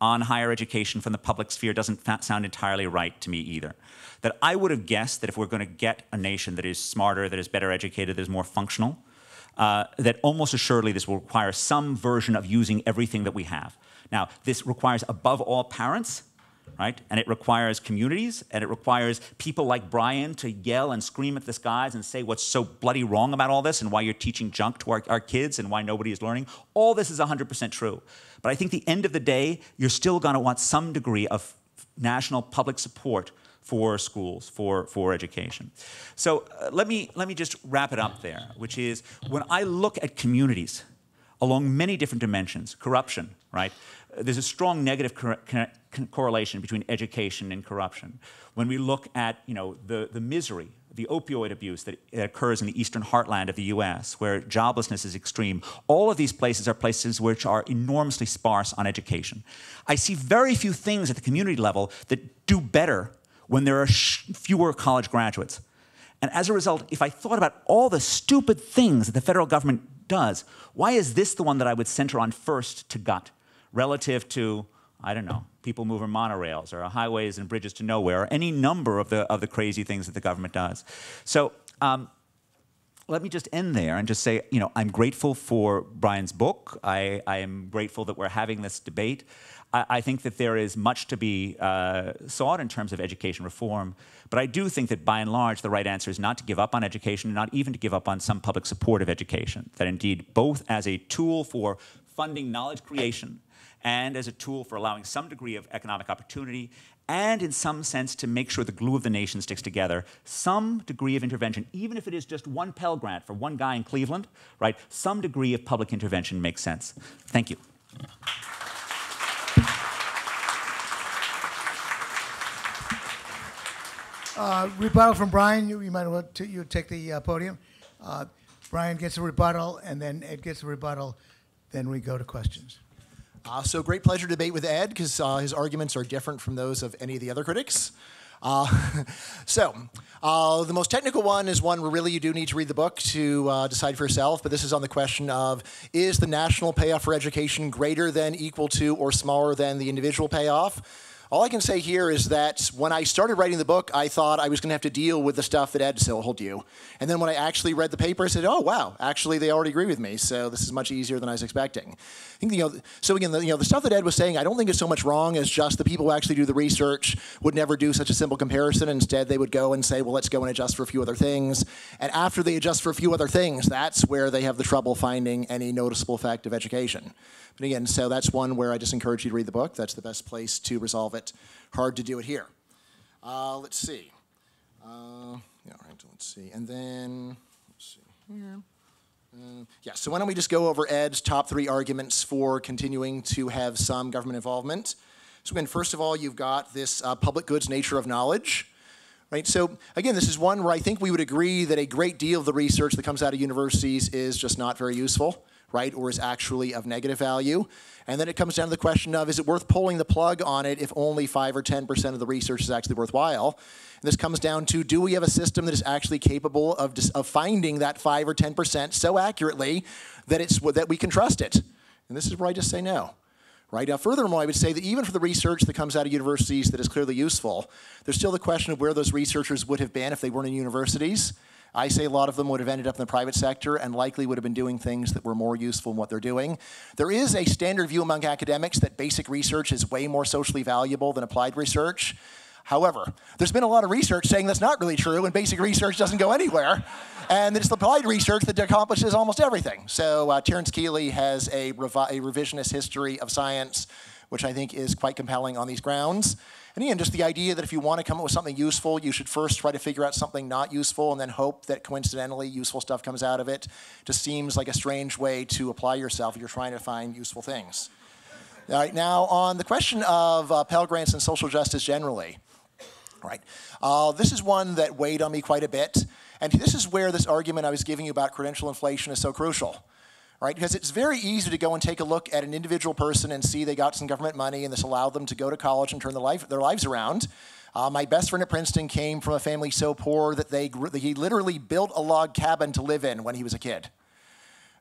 on higher education from the public sphere doesn't sound entirely right to me either. That I would have guessed that if we're going to get a nation that is smarter, that is better educated, that is more functional, uh, that almost assuredly this will require some version of using everything that we have. Now, this requires above all parents, right? And it requires communities, and it requires people like Brian to yell and scream at the skies and say what's so bloody wrong about all this and why you're teaching junk to our, our kids and why nobody is learning. All this is one hundred percent true. But I think at the end of the day, you're still going to want some degree of national public support for schools, for, for education. So uh, let me, let me just wrap it up there, which is when I look at communities along many different dimensions, corruption, right? There's a strong negative correlation between education and corruption. When we look at, you know, the, the misery, the opioid abuse that occurs in the eastern heartland of the U S, where joblessness is extreme, all of these places are places which are enormously sparse on education. I see very few things at the community level that do better when there are fewer college graduates. And as a result, if I thought about all the stupid things that the federal government does, why is this the one that I would center on first to gut? Relative to, I don't know, people moving monorails or highways and bridges to nowhere or any number of the, of the crazy things that the government does. So um, let me just end there and just say, you know, I'm grateful for Brian's book. I, I am grateful that we're having this debate. I, I think that there is much to be uh, sought in terms of education reform. But I do think that by and large, the right answer is not to give up on education, not even to give up on some public support of education. That indeed, both as a tool for funding knowledge creation and as a tool for allowing some degree of economic opportunity, and in some sense to make sure the glue of the nation sticks together, some degree of intervention, even if it is just one Pell Grant for one guy in Cleveland, right? Some degree of public intervention makes sense. Thank you. Uh, rebuttal from Brian. You, you might want to you take the uh, podium. Uh, Brian gets a rebuttal, and then Ed gets a rebuttal. Then we go to questions. Uh, so great pleasure to debate with Ed, because uh, his arguments are different from those of any of the other critics. Uh, so uh, the most technical one is one where really you do need to read the book to uh, decide for yourself, but this is on the question of, is the national payoff for education greater than, equal to, or smaller than the individual payoff? All I can say here is that when I started writing the book, I thought I was going to have to deal with the stuff that Ed still told you. And then when I actually read the paper, I said, oh, wow, actually, they already agree with me. So this is much easier than I was expecting. I think, you know, so again, the, you know, the stuff that Ed was saying, I don't think it's so much wrong as just the people who actually do the research would never do such a simple comparison. Instead, they would go and say, well, let's go and adjust for a few other things. And after they adjust for a few other things, that's where they have the trouble finding any noticeable effect of education. But again, so that's one where I just encourage you to read the book. That's the best place to resolve it. Hard to do it here. Uh, let's see. Uh, yeah, all right, let's see. And then, let's see here. Uh, yeah, so why don't we just go over Ed's top three arguments for continuing to have some government involvement. So again, first of all, you've got this uh, public goods nature of knowledge. Right? So again, this is one where I think we would agree that a great deal of the research that comes out of universities is just not very useful. Right, or is actually of negative value. And then it comes down to the question of, is it worth pulling the plug on it if only five or ten percent of the research is actually worthwhile? And this comes down to, do we have a system that is actually capable of, of finding that five or ten percent so accurately that, it's, that we can trust it? And this is where I just say no. Right? Now, furthermore, I would say that even for the research that comes out of universities that is clearly useful, there's still the question of where those researchers would have been if they weren't in universities. I say a lot of them would have ended up in the private sector and likely would have been doing things that were more useful in what they're doing. There is a standard view among academics that basic research is way more socially valuable than applied research. However, there's been a lot of research saying that's not really true and basic research doesn't go anywhere. And it's applied research that accomplishes almost everything. So uh, Terence Keeley has a, revi a revisionist history of science which I think is quite compelling on these grounds. And again, just the idea that if you want to come up with something useful, you should first try to figure out something not useful and then hope that coincidentally useful stuff comes out of it just seems like a strange way to apply yourself if you're trying to find useful things. All right, now on the question of uh, Pell Grants and social justice generally. All right, uh, this is one that weighed on me quite a bit. And this is where this argument I was giving you about credential inflation is so crucial. Right? Because it's very easy to go and take a look at an individual person and see they got some government money and this allowed them to go to college and turn their, life, their lives around. Uh, my best friend at Princeton came from a family so poor that they grew, he literally built a log cabin to live in when he was a kid.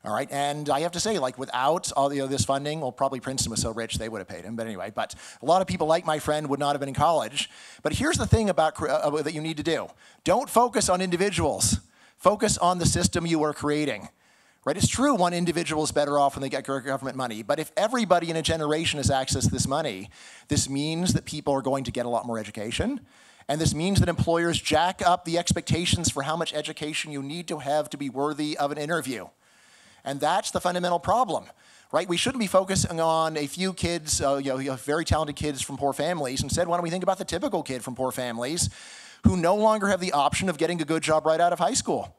All right, and I have to say, like, without all you know, this funding, well, probably Princeton was so rich they would have paid him, but anyway, but a lot of people like my friend would not have been in college. But here's the thing about uh, that you need to do. Don't focus on individuals. Focus on the system you are creating. Right? It's true one individual is better off when they get government money, but if everybody in a generation has access to this money, this means that people are going to get a lot more education. And this means that employers jack up the expectations for how much education you need to have to be worthy of an interview. And that's the fundamental problem, right? We shouldn't be focusing on a few kids, uh, you know, very talented kids from poor families. Instead, why don't we think about the typical kid from poor families who no longer have the option of getting a good job right out of high school,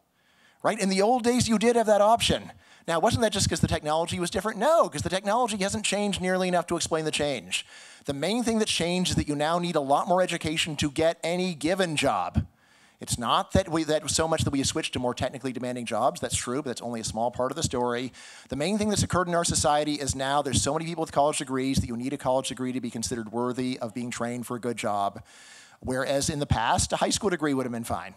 right? In the old days, you did have that option. Now, wasn't that just because the technology was different? No, because the technology hasn't changed nearly enough to explain the change. The main thing that's changed is that you now need a lot more education to get any given job. It's not that we, that so much that we have switched to more technically demanding jobs. That's true, but that's only a small part of the story. The main thing that's occurred in our society is now there's so many people with college degrees that you need a college degree to be considered worthy of being trained for a good job, whereas in the past, a high school degree would have been fine.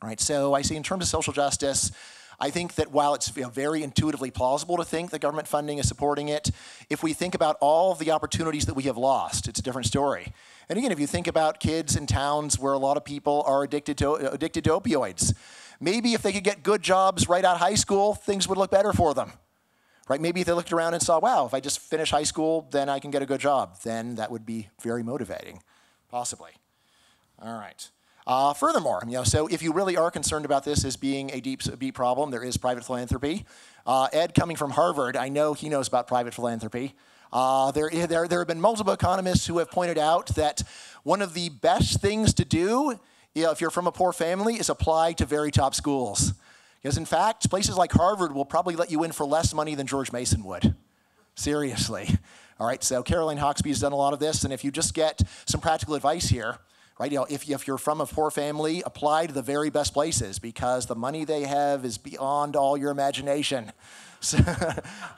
All right, so I see in terms of social justice, I think that while it's you know, very intuitively plausible to think that government funding is supporting it, if we think about all of the opportunities that we have lost, it's a different story. And again, if you think about kids in towns where a lot of people are addicted to, addicted to opioids, maybe if they could get good jobs right out of high school, things would look better for them. Right? Maybe if they looked around and saw, wow, if I just finish high school, then I can get a good job. Then that would be very motivating, possibly. All right. Uh, furthermore, you know, so if you really are concerned about this as being a deep, deep problem, there is private philanthropy. Uh, Ed, coming from Harvard, I know he knows about private philanthropy. Uh, there, there, there have been multiple economists who have pointed out that one of the best things to do, you know, if you're from a poor family, is apply to very top schools. Because in fact, places like Harvard will probably let you in for less money than George Mason would. Seriously. All right, so Caroline Hawksby has done a lot of this, and if you just get some practical advice here, right? You know, if, you, if you're from a poor family, apply to the very best places because the money they have is beyond all your imagination. So,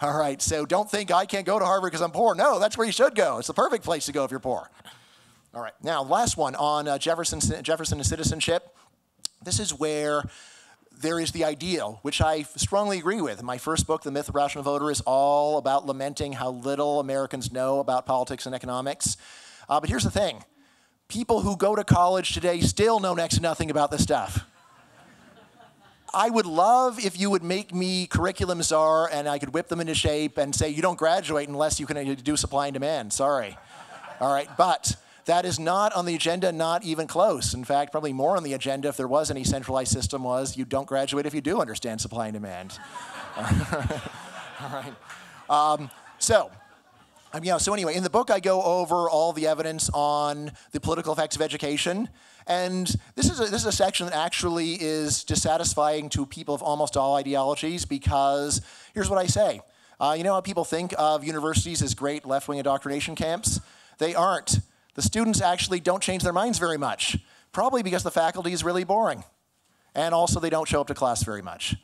all right, so don't think I can't go to Harvard because I'm poor. No, that's where you should go. It's the perfect place to go if you're poor. All right, now last one on uh, Jefferson, Jefferson and citizenship. This is where there is the ideal, which I strongly agree with. My first book, The Myth of the Rational Voter, is all about lamenting how little Americans know about politics and economics. Uh, but here's the thing. People who go to college today still know next to nothing about this stuff. I would love if you would make me curriculum czar and I could whip them into shape and say, you don't graduate unless you can do supply and demand, sorry. All right, but that is not on the agenda, not even close. In fact, probably more on the agenda if there was any centralized system was you don't graduate if you do understand supply and demand. All right, um, so. Um, yeah, so anyway, in the book I go over all the evidence on the political effects of education, and this is a, this is a section that actually is dissatisfying to people of almost all ideologies because here's what I say. Uh, you know how people think of universities as great left-wing indoctrination camps? They aren't. The students actually don't change their minds very much, probably because the faculty is really boring, and also they don't show up to class very much.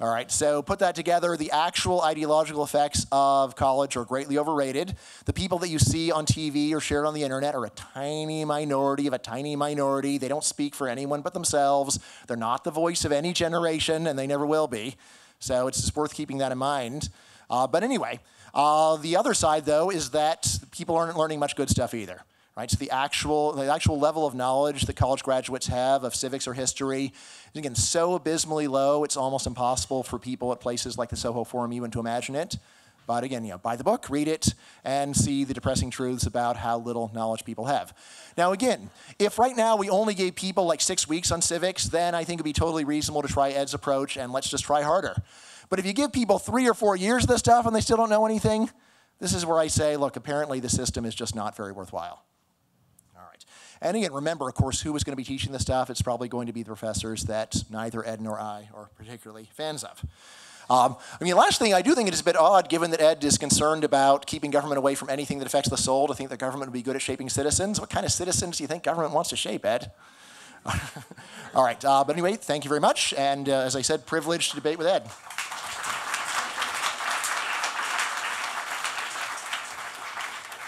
All right, so put that together. The actual ideological effects of college are greatly overrated. The people that you see on T V or shared on the internet are a tiny minority of a tiny minority. They don't speak for anyone but themselves. They're not the voice of any generation, and they never will be. So it's just worth keeping that in mind. Uh, but anyway, uh, the other side, though, is that people aren't learning much good stuff either. Right, so the actual, the actual level of knowledge that college graduates have of civics or history is, again, so abysmally low, it's almost impossible for people at places like the Soho Forum even to imagine it. But again, you know, buy the book, read it, and see the depressing truths about how little knowledge people have. Now again, if right now we only gave people like six weeks on civics, then I think it'd be totally reasonable to try Ed's approach and let's just try harder. But if you give people three or four years of this stuff and they still don't know anything, This is where I say, look, apparently the system is just not very worthwhile. All right. And again, remember, of course, who was going to be teaching this stuff? It's probably going to be the professors that neither Ed nor I are particularly fans of. Um, I mean, last thing, I do think it is a bit odd, given that Ed is concerned about keeping government away from anything that affects the soul, to think that government would be good at shaping citizens. What kind of citizens do you think government wants to shape, Ed? All right, uh, but anyway, thank you very much, and uh, as I said, privileged to debate with Ed.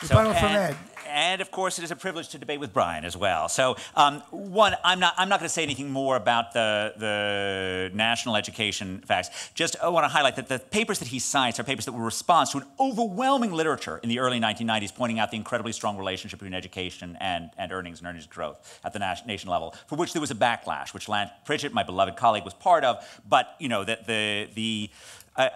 So, final and, from Ed. And of course, it is a privilege to debate with Brian as well. So, um, one, I'm not, I'm not going to say anything more about the the national education facts. Just I want to highlight that the papers that he cites are papers that were a response to an overwhelming literature in the early nineteen nineties, pointing out the incredibly strong relationship between education and and earnings and earnings growth at the nation level, for which there was a backlash, which Lant Pritchett, my beloved colleague, was part of. But you know that the the uh,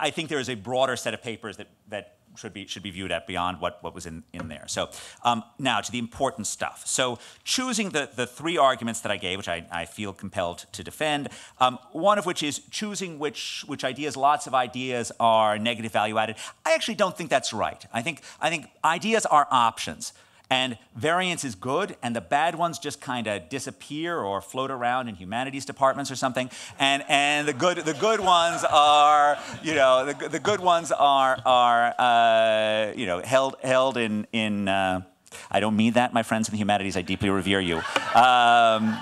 I think there is a broader set of papers that that. Should be, should be viewed at beyond what, what was in, in there. So um, now to the important stuff. So choosing the, the three arguments that I gave, which I, I feel compelled to defend, um, one of which is choosing which, which ideas, lots of ideas are negative value added. I actually don't think that's right. I think, I think ideas are options. And variance is good, and the bad ones just kind of disappear or float around in humanities departments or something. And and the good the good ones are you know the the good ones are are uh, you know held held in in. Uh, I don't mean that, my friends in the humanities. I deeply revere you. Um,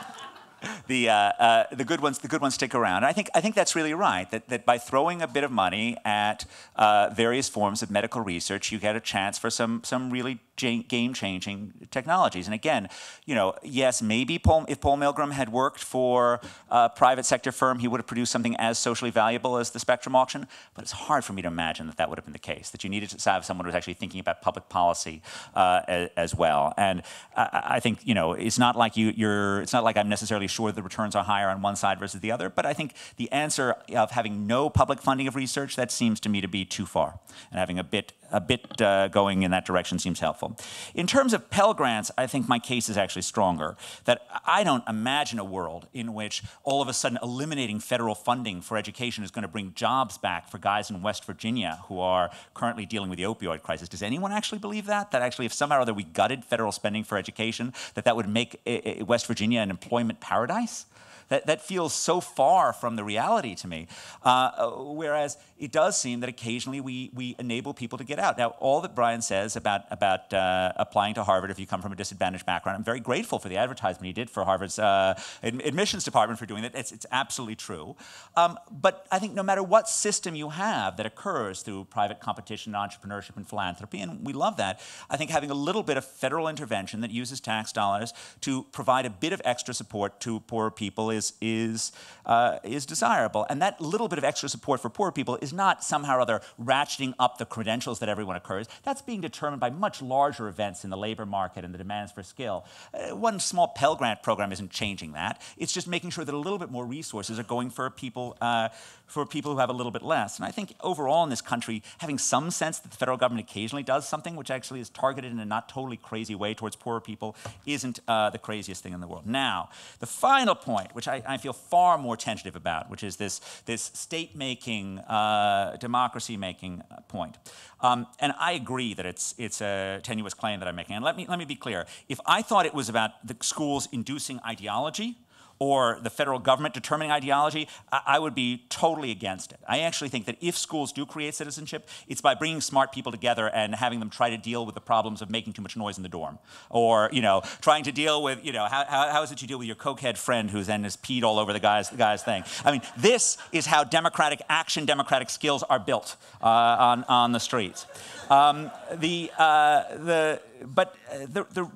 The uh, uh, the good ones the good ones stick around. And I think I think that's really right. That that by throwing a bit of money at uh, various forms of medical research, you get a chance for some some really game changing technologies. And again, you know, yes, maybe Paul, if Paul Milgram had worked for a private sector firm, he would have produced something as socially valuable as the Spectrum auction. But it's hard for me to imagine that that would have been the case. That you needed to have someone who was actually thinking about public policy uh, as, as well. And I, I think you know, it's not like you you're it's not like I'm necessarily sure the returns are higher on one side versus the other, but I think the answer of having no public funding of research, that seems to me to be too far, and having a bit a bit uh, going in that direction seems helpful. In terms of Pell Grants, I think my case is actually stronger, that I don't imagine a world in which all of a sudden eliminating federal funding for education is going to bring jobs back for guys in West Virginia who are currently dealing with the opioid crisis. Does anyone actually believe that? That actually if somehow or other we gutted federal spending for education, that that would make a, a West Virginia an employment paradise? That, that feels so far from the reality to me, uh, whereas it does seem that occasionally we, we enable people to get out. Now, all that Brian says about, about uh, applying to Harvard if you come from a disadvantaged background, I'm very grateful for the advertisement he did for Harvard's uh, ad admissions department for doing that. It's, it's absolutely true. Um, but I think no matter what system you have that occurs through private competition, entrepreneurship, and philanthropy, and we love that, I think having a little bit of federal intervention that uses tax dollars to provide a bit of extra support to poorer people is is uh, is desirable, and that little bit of extra support for poor people is not somehow or other ratcheting up the credentials that everyone occurs. That's being determined by much larger events in the labor market and the demands for skill. Uh, one small Pell Grant program isn't changing that. It's just making sure that a little bit more resources are going for people uh, for people who have a little bit less. And I think overall in this country, having some sense that the federal government occasionally does something which actually is targeted in a not totally crazy way towards poorer people isn't uh, the craziest thing in the world. Now, the final point, which I, I feel far more tentative about, which is this, this state-making, uh, democracy-making point. Um, and I agree that it's, it's a tenuous claim that I'm making. And let me, let me be clear. If I thought it was about the schools inducing ideology, or the federal government determining ideology, I would be totally against it. I actually think that if schools do create citizenship, it's by bringing smart people together and having them try to deal with the problems of making too much noise in the dorm, or you know, trying to deal with you know, how, how, how is it you deal with your cokehead friend who's then has peed all over the guy's the guy's thing. I mean, this is how democratic action, democratic skills are built uh, on on the streets. Um, the uh, the. But the, the,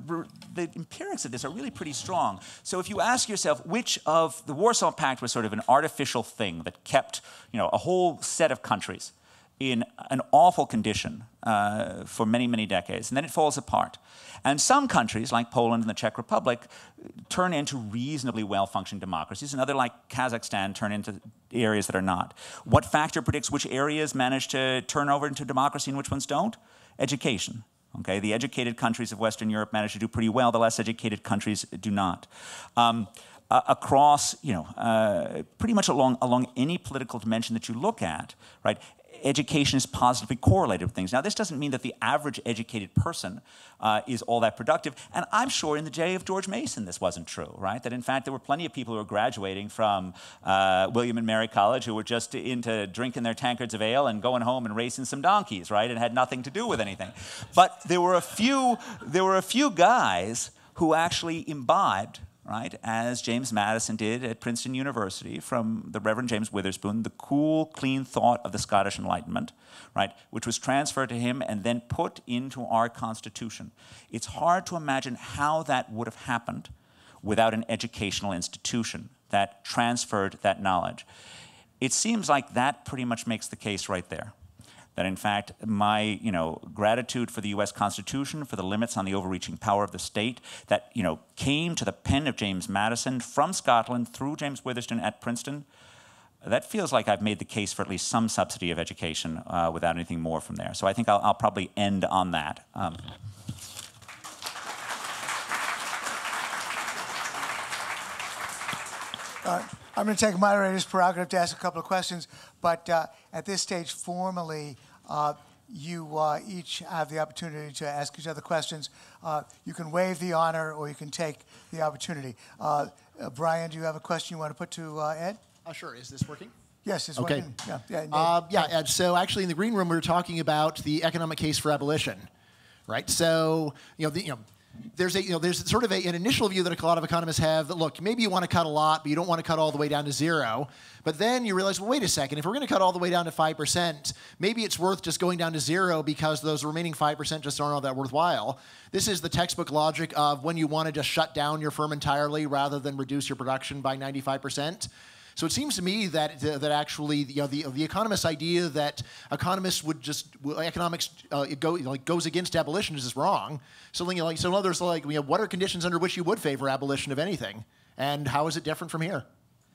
the empirics of this are really pretty strong. So if you ask yourself which of the Warsaw Pact was sort of an artificial thing that kept, you know, a whole set of countries in an awful condition uh, for many, many decades, and then it falls apart. And some countries, like Poland and the Czech Republic, turn into reasonably well-functioning democracies, and other, like Kazakhstan, turn into areas that are not. What factor predicts which areas manage to turn over into democracy and which ones don't? Education. Okay, the educated countries of Western Europe manage to do pretty well. The less educated countries do not. Um, uh, across, you know, uh, pretty much along along any political dimension that you look at, right? education is positively correlated with things. Now, this doesn't mean that the average educated person uh, is all that productive. And I'm sure in the day of George Mason, this wasn't true, right? That in fact, there were plenty of people who were graduating from uh, William and Mary College who were just into drinking their tankards of ale and going home and racing some donkeys, right? It had nothing to do with anything. But there were a few, there were a few guys who actually imbibed, right, as James Madison did at Princeton University from the Reverend James Witherspoon, the cool, clean thought of the Scottish Enlightenment, right, which was transferred to him and then put into our Constitution. It's hard to imagine how that would have happened without an educational institution that transferred that knowledge. It seems like that pretty much makes the case right there. That in fact, my you know, gratitude for the U S Constitution, for the limits on the overreaching power of the state that you know, came to the pen of James Madison from Scotland through James Witherspoon at Princeton, that feels like I've made the case for at least some subsidy of education uh, without anything more from there. So I think I'll, I'll probably end on that. Um, uh, I'm going to take a moderator's prerogative to ask a couple of questions, but uh, at this stage, formally, uh, you uh, each have the opportunity to ask each other questions. Uh, you can waive the honor, or you can take the opportunity. Uh, uh, Brian, do you have a question you want to put to uh, Ed? Uh, sure. Is this working? Yes, it's okay. Working. Yeah, yeah, uh, yeah, Ed. So actually, in the green room, we were talking about the economic case for abolition, right? So you know, the, you know, there's a you know, there's sort of a, an initial view that a lot of economists have that look, maybe you want to cut a lot, but you don't want to cut all the way down to zero. But then you realize, well, wait a second, if we're going to cut all the way down to five percent, maybe it's worth just going down to zero because those remaining five percent just aren't all that worthwhile. This is the textbook logic of when you want to just shut down your firm entirely rather than reduce your production by ninety-five percent. So it seems to me that that actually, you know, the the economist idea that economists would just economics uh, it go you know, like goes against abolition is just wrong. So you know, like so others like you know, what are conditions under which you would favor abolition of anything, and how is it different from here?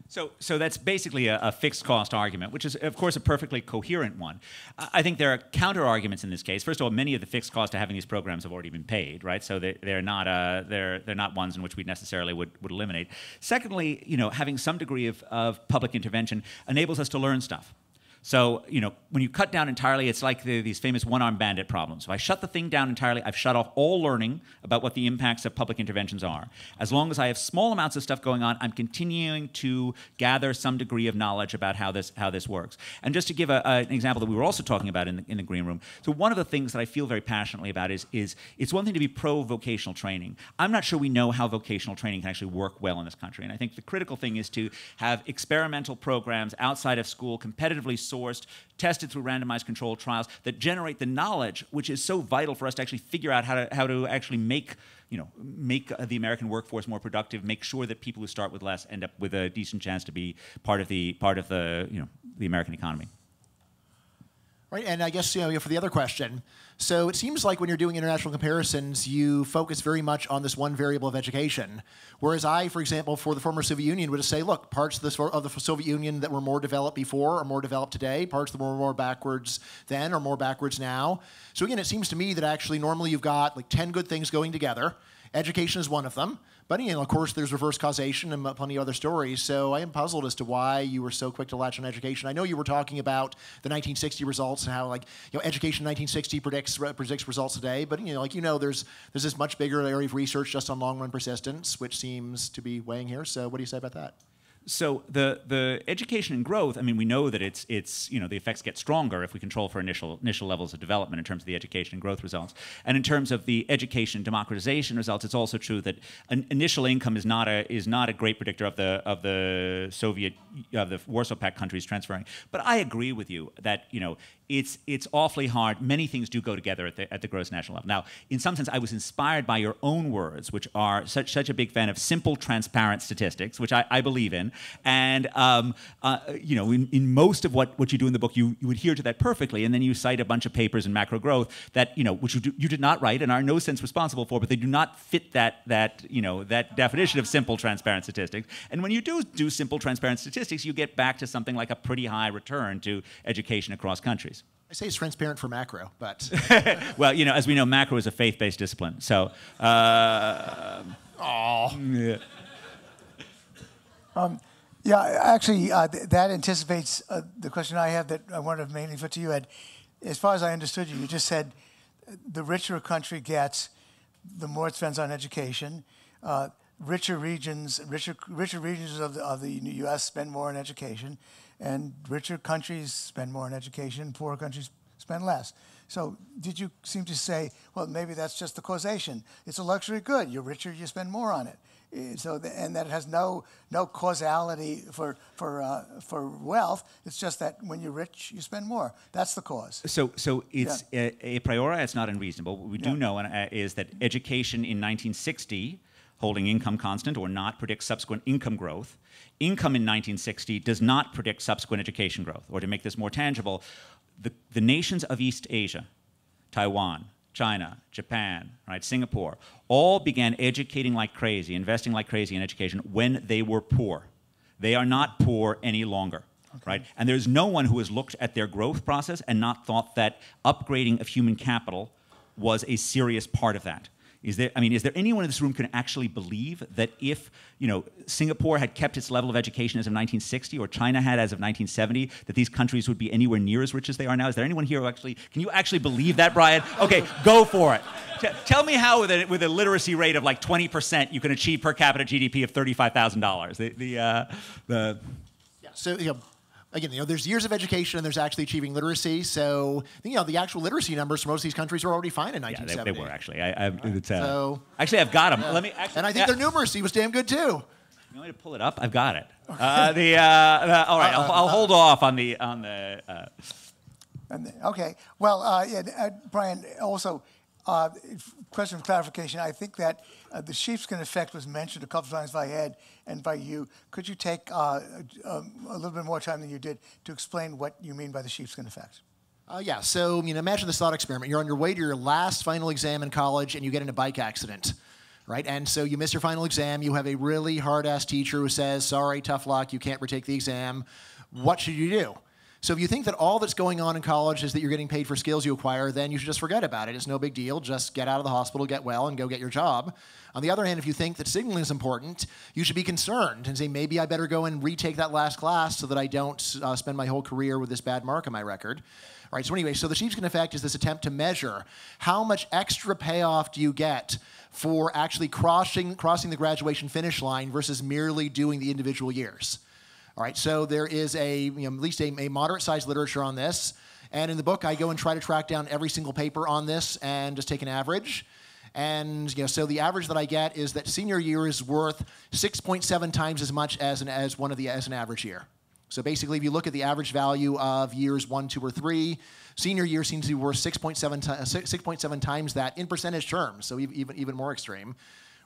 So, so that's basically a, a fixed cost argument, which is, of course, a perfectly coherent one. I think there are counter-arguments in this case. First of all, many of the fixed costs to having these programs have already been paid, right? So they, they're not uh, they're they're not ones in which we necessarily would, would eliminate. Secondly, you know, having some degree of, of public intervention enables us to learn stuff. So, you know, when you cut down entirely, it's like the, these famous one-armed bandit problems. If I shut the thing down entirely, I've shut off all learning about what the impacts of public interventions are. As long as I have small amounts of stuff going on, I'm continuing to gather some degree of knowledge about how this how this works. And just to give a, a, an example that we were also talking about in the, in the green room, so one of the things that I feel very passionately about is, is it's one thing to be pro-vocational training. I'm not sure we know how vocational training can actually work well in this country. And I think the critical thing is to have experimental programs outside of school, competitively sourced Sourced, tested through randomized controlled trials that generate the knowledge, which is so vital for us to actually figure out how to how to actually make you know make the American workforce more productive, make sure that people who start with less end up with a decent chance to be part of the part of the you know the American economy. Right, and I guess you know for the other question. So it seems like when you're doing international comparisons, you focus very much on this one variable of education. Whereas I, for example, for the former Soviet Union, would just say, look, parts of the, of the Soviet Union that were more developed before are more developed today. Parts that were more backwards then are more backwards now. So again, it seems to me that actually normally you've got like ten good things going together. Education is one of them. But you know, of course, there's reverse causation and plenty of other stories. So I am puzzled as to why you were so quick to latch on education. I know you were talking about the nineteen sixty results and how, like, you know, education in nineteen sixty predicts predicts results today. But you know, like you know, there's there's this much bigger area of research just on long-run persistence, which seems to be weighing here. So what do you say about that? So the the education and growth, I mean, we know that it's it's you know the effects get stronger if we control for initial initial levels of development in terms of the education and growth results. And in terms of the education democratization results, it's also true that an initial income is not a is not a great predictor of the of the Soviet of the Warsaw Pact countries transferring. But I agree with you that you know it's it's awfully hard. Many things do go together at the at the gross national level. Now, in some sense, I was inspired by your own words, which are such such a big fan of simple, transparent statistics, which I, I believe in. And um, uh, you know, in, in most of what, what you do in the book, you, you adhere to that perfectly, and then you cite a bunch of papers in macro growth that you know, which you, do, you did not write and are in no sense responsible for, but they do not fit that that you know that definition of simple, transparent statistics. And when you do do simple, transparent statistics, you get back to something like a pretty high return to education across countries. I say it's transparent for macro, but well, you know, as we know, macro is a faith-based discipline, so. Uh, oh. Yeah. Um, Yeah, actually, uh, th that anticipates uh, the question I have that I wanted to mainly put to you, Ed. As far as I understood you, you just said the richer a country gets, the more it spends on education. Uh, richer regions, richer, richer regions of the, of the U S spend more on education, and richer countries spend more on education, poorer countries spend less. So did you seem to say, well, maybe that's just the causation. It's a luxury good. You're richer, you spend more on it. So, the, and that it has no no causality for for uh, for wealth. It's just that when you're rich, you spend more. That's the cause. So, so it's yeah. a, a priori. It's not unreasonable. What we do yeah. know uh, is that education in nineteen sixty, holding income constant or not, predicts subsequent income growth. Income in nineteen sixty does not predict subsequent education growth. Or to make this more tangible, the the nations of East Asia, Taiwan, China, Japan, right, Singapore, all began educating like crazy, investing like crazy in education when they were poor. They are not poor any longer, okay. right? And there's no one who has looked at their growth process and not thought that upgrading of human capital was a serious part of that. Is there, I mean, is there anyone in this room who can actually believe that if, you know, Singapore had kept its level of education as of nineteen sixty or China had as of nineteen seventy, that these countries would be anywhere near as rich as they are now? Is there anyone here who actually, can you actually believe that, Brian? Okay, go for it. T tell me how with a, with a literacy rate of like twenty percent you can achieve per capita G D P of thirty-five thousand dollars. The, the, uh, the... Yeah, so, you know, again, you know, there's years of education and there's actually achieving literacy. So, you know, the actual literacy numbers for most of these countries were already fine in nineteen seventy. Yeah, they, they were actually. I, I, right. it's, uh, so, actually, I've got them. Yeah. Let me. Actually, and I think yeah. their numeracy was damn good too. You want me to pull it up? I've got it. Okay. Uh, the, uh, the all right, uh, I'll, I'll uh, hold off on the on the. Uh, and the okay. Well, uh, yeah, uh, Brian. Also, uh, question of clarification. I think that uh, the sheepskin effect was mentioned a couple times by Ed and by you. Could you take uh, a, a little bit more time than you did to explain what you mean by the sheepskin effect? Uh, yeah, so you know, imagine this thought experiment. You're on your way to your last final exam in college and you get in a bike accident, right? And so you miss your final exam, you have a really hard-ass teacher who says, sorry, tough luck, you can't retake the exam. What should you do? So if you think that all that's going on in college is that you're getting paid for skills you acquire, then you should just forget about it. It's no big deal. Just get out of the hospital, get well, and go get your job. On the other hand, if you think that signaling is important, you should be concerned and say, maybe I better go and retake that last class so that I don't uh, spend my whole career with this bad mark on my record. All right, so anyway, so the sheepskin effect is this attempt to measure how much extra payoff do you get for actually crossing, crossing the graduation finish line versus merely doing the individual years. All right, so there is a, you know, at least a, a moderate-sized literature on this. And in the book, I go and try to track down every single paper on this and just take an average. And you know, so the average that I get is that senior year is worth six point seven times as much as an, as one of the, as an average year. So basically, if you look at the average value of years one, two, or three, senior year seems to be worth six point seven times that in percentage terms, so even, even more extreme.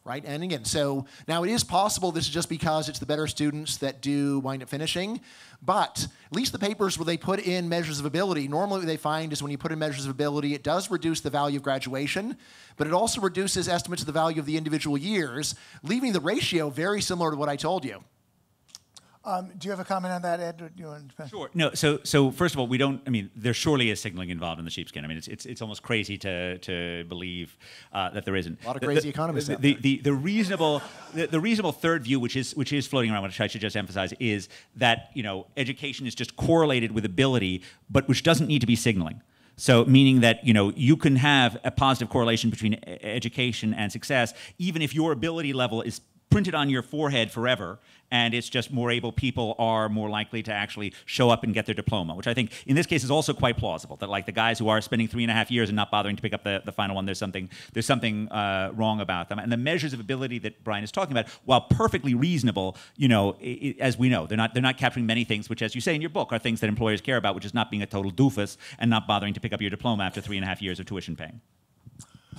Right? And again, so now it is possible this is just because it's the better students that do wind up finishing, but at least the papers where they put in measures of ability, normally what they find is when you put in measures of ability, it does reduce the value of graduation, but it also reduces estimates of the value of the individual years, leaving the ratio very similar to what I told you. Um, do you have a comment on that, Ed? You want to... Sure. No. So, so first of all, we don't. I mean, there surely is signaling involved in the sheepskin. I mean, it's it's, it's almost crazy to to believe uh, that there isn't. A lot of the, crazy the, economists. The, out the, there. the the reasonable the, the reasonable third view, which is which is floating around, which I should just emphasize, is that you know education is just correlated with ability, but which doesn't need to be signaling. So meaning that you know you can have a positive correlation between education and success, even if your ability level is printed on your forehead forever, and it's just more able people are more likely to actually show up and get their diploma, which I think in this case is also quite plausible, that like the guys who are spending three and a half years and not bothering to pick up the, the final one, there's something, there's something uh, wrong about them. And the measures of ability that Brian is talking about, while perfectly reasonable, you know, it, it, as we know, they're not, they're not capturing many things, which as you say in your book, are things that employers care about, which is not being a total doofus and not bothering to pick up your diploma after three and a half years of tuition paying.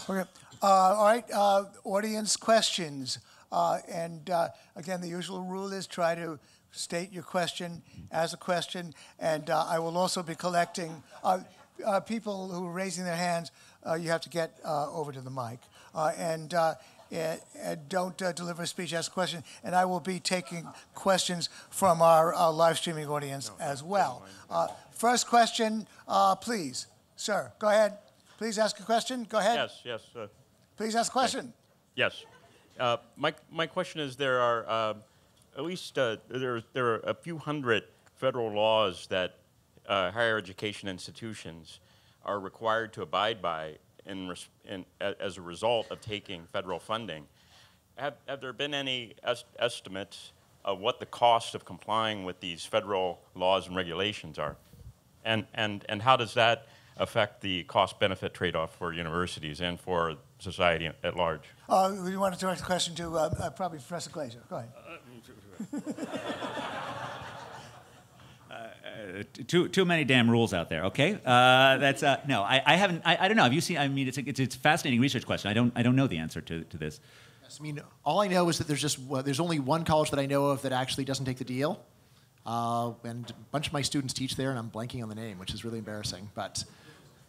Okay, uh, all right, uh, audience questions. Uh, and uh, again, the usual rule is try to state your question as a question. And uh, I will also be collecting uh, uh, people who are raising their hands. Uh, you have to get uh, over to the mic. Uh, and, uh, and, and don't uh, deliver a speech, ask a question. And I will be taking questions from our uh, live streaming audience no, as well. Uh, first question, uh, please. Sir, go ahead. Please ask a question. Go ahead. Yes, yes. Uh, please ask a question. Yes. Uh, my, my question is, there are uh, at least uh, there, there are a few hundred federal laws that uh, higher education institutions are required to abide by in res in, a, as a result of taking federal funding. Have, have there been any es estimates of what the cost of complying with these federal laws and regulations are? And, and, and how does that affect the cost-benefit trade-off for universities and for society at large? Uh, we want to direct the question to uh, uh, probably Professor Glaeser. Go ahead. Uh, uh, too, too many damn rules out there, okay? Uh, that's, uh, no, I, I haven't, I, I don't know. Have you seen, I mean, it's a, it's, it's a fascinating research question. I don't, I don't know the answer to, to this. Yes, I mean, all I know is that there's just, uh, there's only one college that I know of that actually doesn't take the deal. Uh, and a bunch of my students teach there, and I'm blanking on the name, which is really embarrassing. But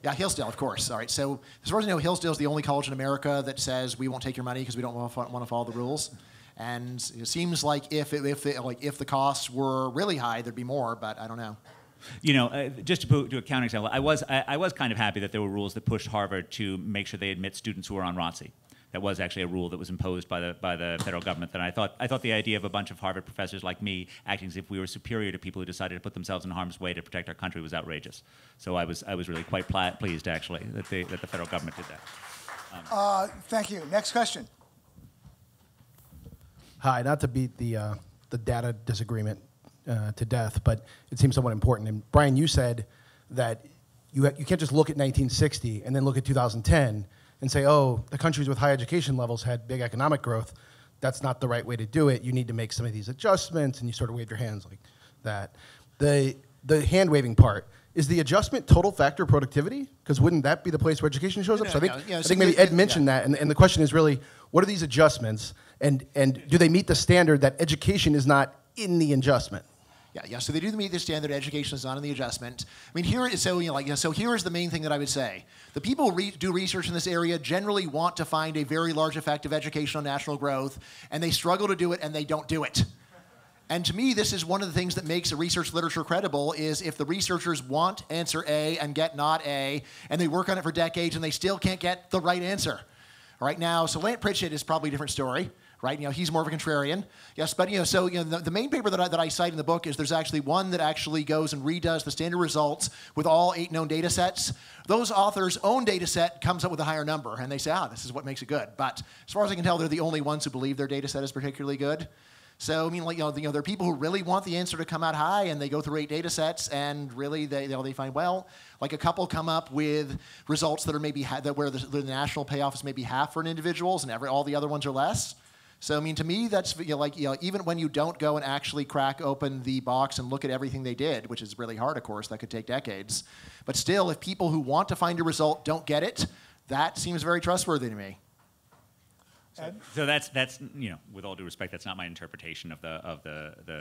yeah, Hillsdale, of course. All right. So as far as I know, Hillsdale is the only college in America that says we won't take your money because we don't want to follow the rules. And it seems like if it, if the, like if the costs were really high, there'd be more. But I don't know. You know, uh, just to put to a counter example, I was I, I was kind of happy that there were rules that pushed Harvard to make sure they admit students who are on R O T C. That was actually a rule that was imposed by the by the federal government. And I thought I thought the idea of a bunch of Harvard professors like me acting as if we were superior to people who decided to put themselves in harm's way to protect our country was outrageous. So I was I was really quite pl pleased actually that the that the federal government did that. Um, uh, thank you. Next question. Hi. Not to beat the uh, the data disagreement uh, to death, but it seems somewhat important. And Brian, you said that you ha you can't just look at nineteen sixty and then look at two thousand ten. And say, oh, the countries with high education levels had big economic growth. That's not the right way to do it. You need to make some of these adjustments, and you sort of wave your hands like that. The, the hand-waving part, is the adjustment total factor productivity? Because wouldn't that be the place where education shows up? No, so I think, no, yeah, I so think maybe Ed mentioned yeah. that, and, and the question is really, what are these adjustments, and, and do they meet the standard that education is not in the adjustment? Yeah, yeah. So they do meet the standard. Education is not in the adjustment. I mean, here is so you know, like you know, so. Here is the main thing that I would say: the people who re do research in this area generally want to find a very large effect of education on national growth, and they struggle to do it, and they don't do it. And to me, this is one of the things that makes a research literature credible: is if the researchers want answer A and get not A, and they work on it for decades and they still can't get the right answer. All right now, so Lant Pritchett is probably a different story. Right, you know, he's more of a contrarian. Yes, but you know, so you know, the, the main paper that I, that I cite in the book is there's actually one that actually goes and redoes the standard results with all eight known data sets. Those authors' own data set comes up with a higher number, and they say, ah, this is what makes it good. But as far as I can tell, they're the only ones who believe their data set is particularly good. So I mean, like you know, the, you know, there are people who really want the answer to come out high, and they go through eight data sets, and really they they, they find well, like a couple come up with results that are maybe ha that where the, the national payoff is maybe half for an individuals, and every all the other ones are less. So I mean, to me, that's you know, like you know, even when you don't go and actually crack open the box and look at everything they did, which is really hard, of course, that could take decades. But still, if people who want to find a result don't get it, that seems very trustworthy to me. So, so that's that's you know, with all due respect, that's not my interpretation of the of the the.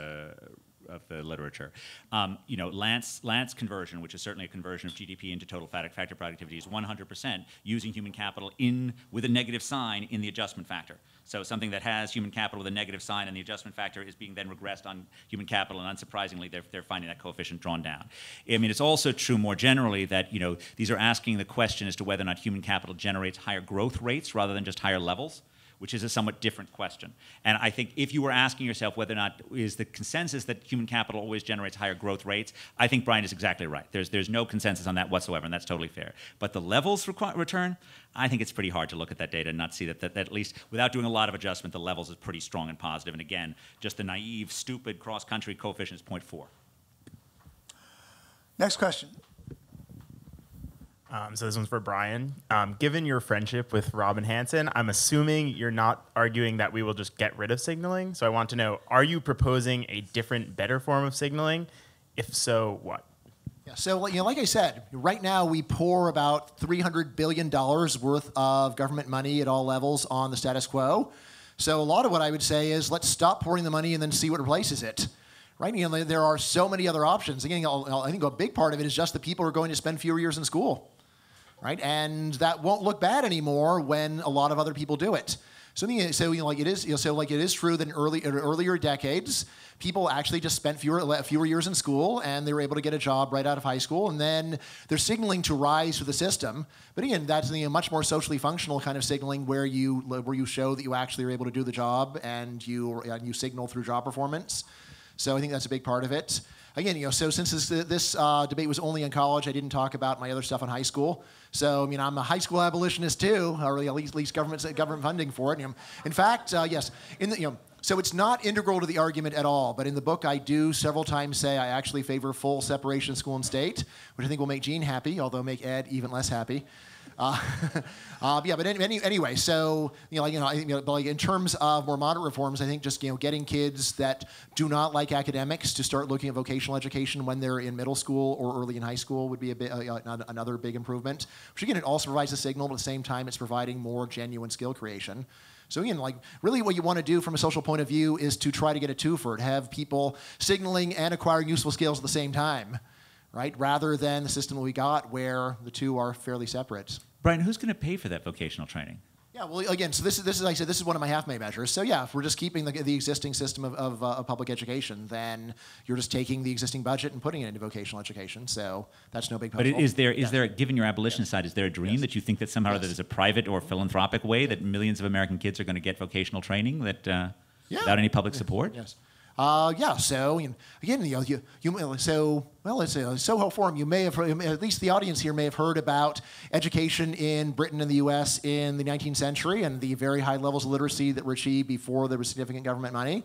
of the literature. Um, you know, Lant's, Lant's conversion, which is certainly a conversion of G D P into total factor productivity, is one hundred percent using human capital in with a negative sign in the adjustment factor. So something that has human capital with a negative sign and the adjustment factor is being then regressed on human capital, and unsurprisingly, they're, they're finding that coefficient drawn down. I mean, it's also true more generally that, you know, these are asking the question as to whether or not human capital generates higher growth rates rather than just higher levels, which is a somewhat different question. And I think if you were asking yourself whether or not is the consensus that human capital always generates higher growth rates, I think Brian is exactly right. There's, there's no consensus on that whatsoever, and that's totally fair. But the levels return, I think it's pretty hard to look at that data and not see that, that, that at least without doing a lot of adjustment, the levels is pretty strong and positive. And again, just the naive, stupid cross-country coefficient is zero point four. Next question. Um, so this one's for Brian. Um, given your friendship with Robin Hanson, I'm assuming you're not arguing that we will just get rid of signaling. So I want to know, are you proposing a different, better form of signaling? If so, what? Yeah, so you know, like I said, right now we pour about three hundred billion dollars worth of government money at all levels on the status quo. So a lot of what I would say is let's stop pouring the money and then see what replaces it. Right? You know, there are so many other options. Again, I think a big part of it is just the people who are going to spend fewer years in school. right? And that won't look bad anymore when a lot of other people do it. So, so you know, like it is, you know, so like it is true that in early in earlier decades, people actually just spent fewer fewer years in school, and they were able to get a job right out of high school, and then they're signaling to rise to the system. But again, that's a you know, much more socially functional kind of signaling, where you where you show that you actually are able to do the job, and you and you signal through job performance. So I think that's a big part of it. Again, you know, so since this, this uh, debate was only in college, I didn't talk about my other stuff in high school. So, I mean, I'm a high school abolitionist too, or at least, at least government government funding for it. And, you know, in fact, uh, yes, in the, you know, so it's not integral to the argument at all. But in the book, I do several times say I actually favor full separation of school and state, which I think will make Gene happy, although make Ed even less happy. Uh, uh, yeah, but any, anyway, so you know, like, you know, I, you know but like in terms of more moderate reforms, I think just you know, getting kids that do not like academics to start looking at vocational education when they're in middle school or early in high school would be a bit, uh, another big improvement. Which again, it also provides a signal, but at the same time, it's providing more genuine skill creation. So again, like really, what you want to do from a social point of view is to try to get a two-fer, to have people signaling and acquiring useful skills at the same time, right? Rather than the system we got where the two are fairly separate. Brian, who's going to pay for that vocational training? Yeah, well, again, so this is, this is like I said, this is one of my half-may measures. So yeah, if we're just keeping the, the existing system of, of, uh, of public education, then you're just taking the existing budget and putting it into vocational education. So that's no big puzzle. But is there, is yeah. there, given your abolitionist yes. side, is there a dream yes. that you think that somehow yes. that there's a private or philanthropic way yes. that millions of American kids are going to get vocational training that uh, yeah. without any public support? Yes. Uh, yeah, so you know, again, you know, you, you so well, it's a Soho Forum. You may have, at least the audience here may have heard about education in Britain and the U S in the nineteenth century and the very high levels of literacy that were achieved before there was significant government money.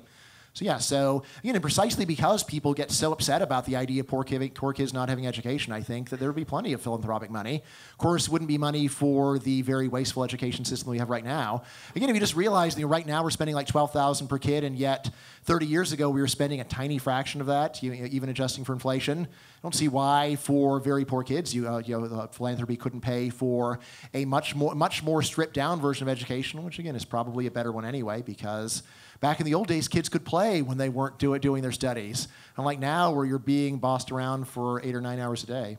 So yeah, so you know, precisely because people get so upset about the idea of poor kids not having education, I think that there would be plenty of philanthropic money. Of course, it wouldn't be money for the very wasteful education system we have right now. Again, if you just realize that you know, right now we're spending like twelve thousand dollars per kid, and yet thirty years ago we were spending a tiny fraction of that, you know, even adjusting for inflation. I don't see why for very poor kids, you, uh, you know, the philanthropy couldn't pay for a much more, much more stripped down version of education, which again is probably a better one anyway, because back in the old days, kids could play when they weren't do it, doing their studies. Unlike now, where you're being bossed around for eight or nine hours a day.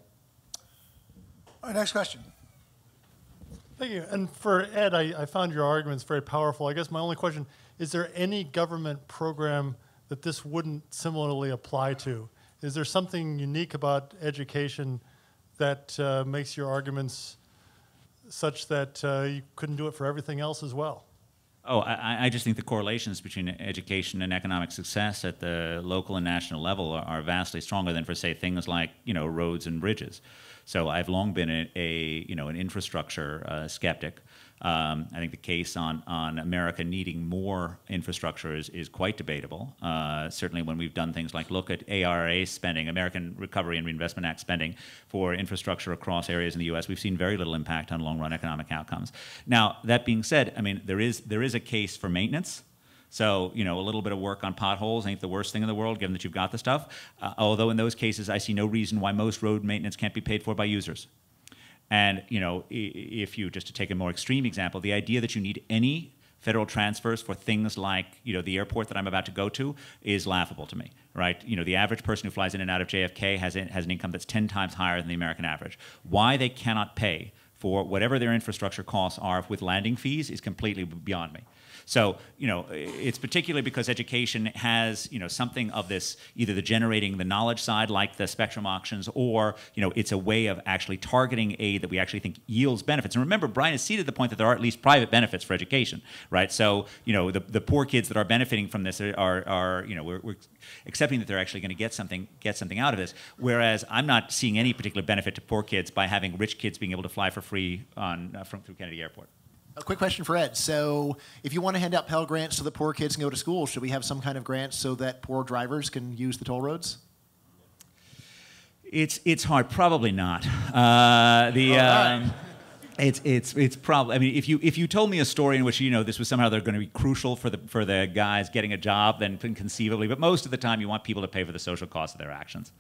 All right, next question. Thank you. And for Ed, I, I found your arguments very powerful. I guess my only question, is there any government program that this wouldn't similarly apply to? Is there something unique about education that uh, makes your arguments such that uh, you couldn't do it for everything else as well? Oh, I, I just think the correlations between education and economic success at the local and national level are, are vastly stronger than for, say, things like, you know, roads and bridges. So I've long been a, a you know, an infrastructure uh, skeptic. Um, I think the case on, on America needing more infrastructure is, is quite debatable. Uh, certainly when we've done things like look at A R A spending, American Recovery and Reinvestment Act spending for infrastructure across areas in the U S, we've seen very little impact on long-run economic outcomes. Now, that being said, I mean, there is, there is a case for maintenance. So, you know, a little bit of work on potholes ain't the worst thing in the world, given that you've got the stuff. Uh, although in those cases, I see no reason why most road maintenance can't be paid for by users. And, you know, if you, just to take a more extreme example, the idea that you need any federal transfers for things like, you know, the airport that I'm about to go to is laughable to me, right? You know, the average person who flies in and out of J F K has, in, has an income that's ten times higher than the American average. Why they cannot pay for whatever their infrastructure costs are with landing fees is completely beyond me. So, you know, it's particularly because education has, you know, something of this, either the generating the knowledge side, like the spectrum auctions, or, you know, it's a way of actually targeting aid that we actually think yields benefits. And remember, Brian has seeded the point that there are at least private benefits for education, right? So, you know, the, the poor kids that are benefiting from this are, are, are you know, we're, we're accepting that they're actually going to get something, get something out of this, whereas I'm not seeing any particular benefit to poor kids by having rich kids being able to fly for free on, uh, from, through Kennedy Airport. A quick question for Ed. So if you want to hand out Pell Grants so that poor kids can go to school, should we have some kind of grant so that poor drivers can use the toll roads? It's, it's hard. Probably not. Uh, the... Um, It's it's it's probably. I mean, if you if you told me a story in which you know this was somehow they're going to be crucial for the for the guys getting a job, then conceivably. But most of the time, you want people to pay for the social cost of their actions,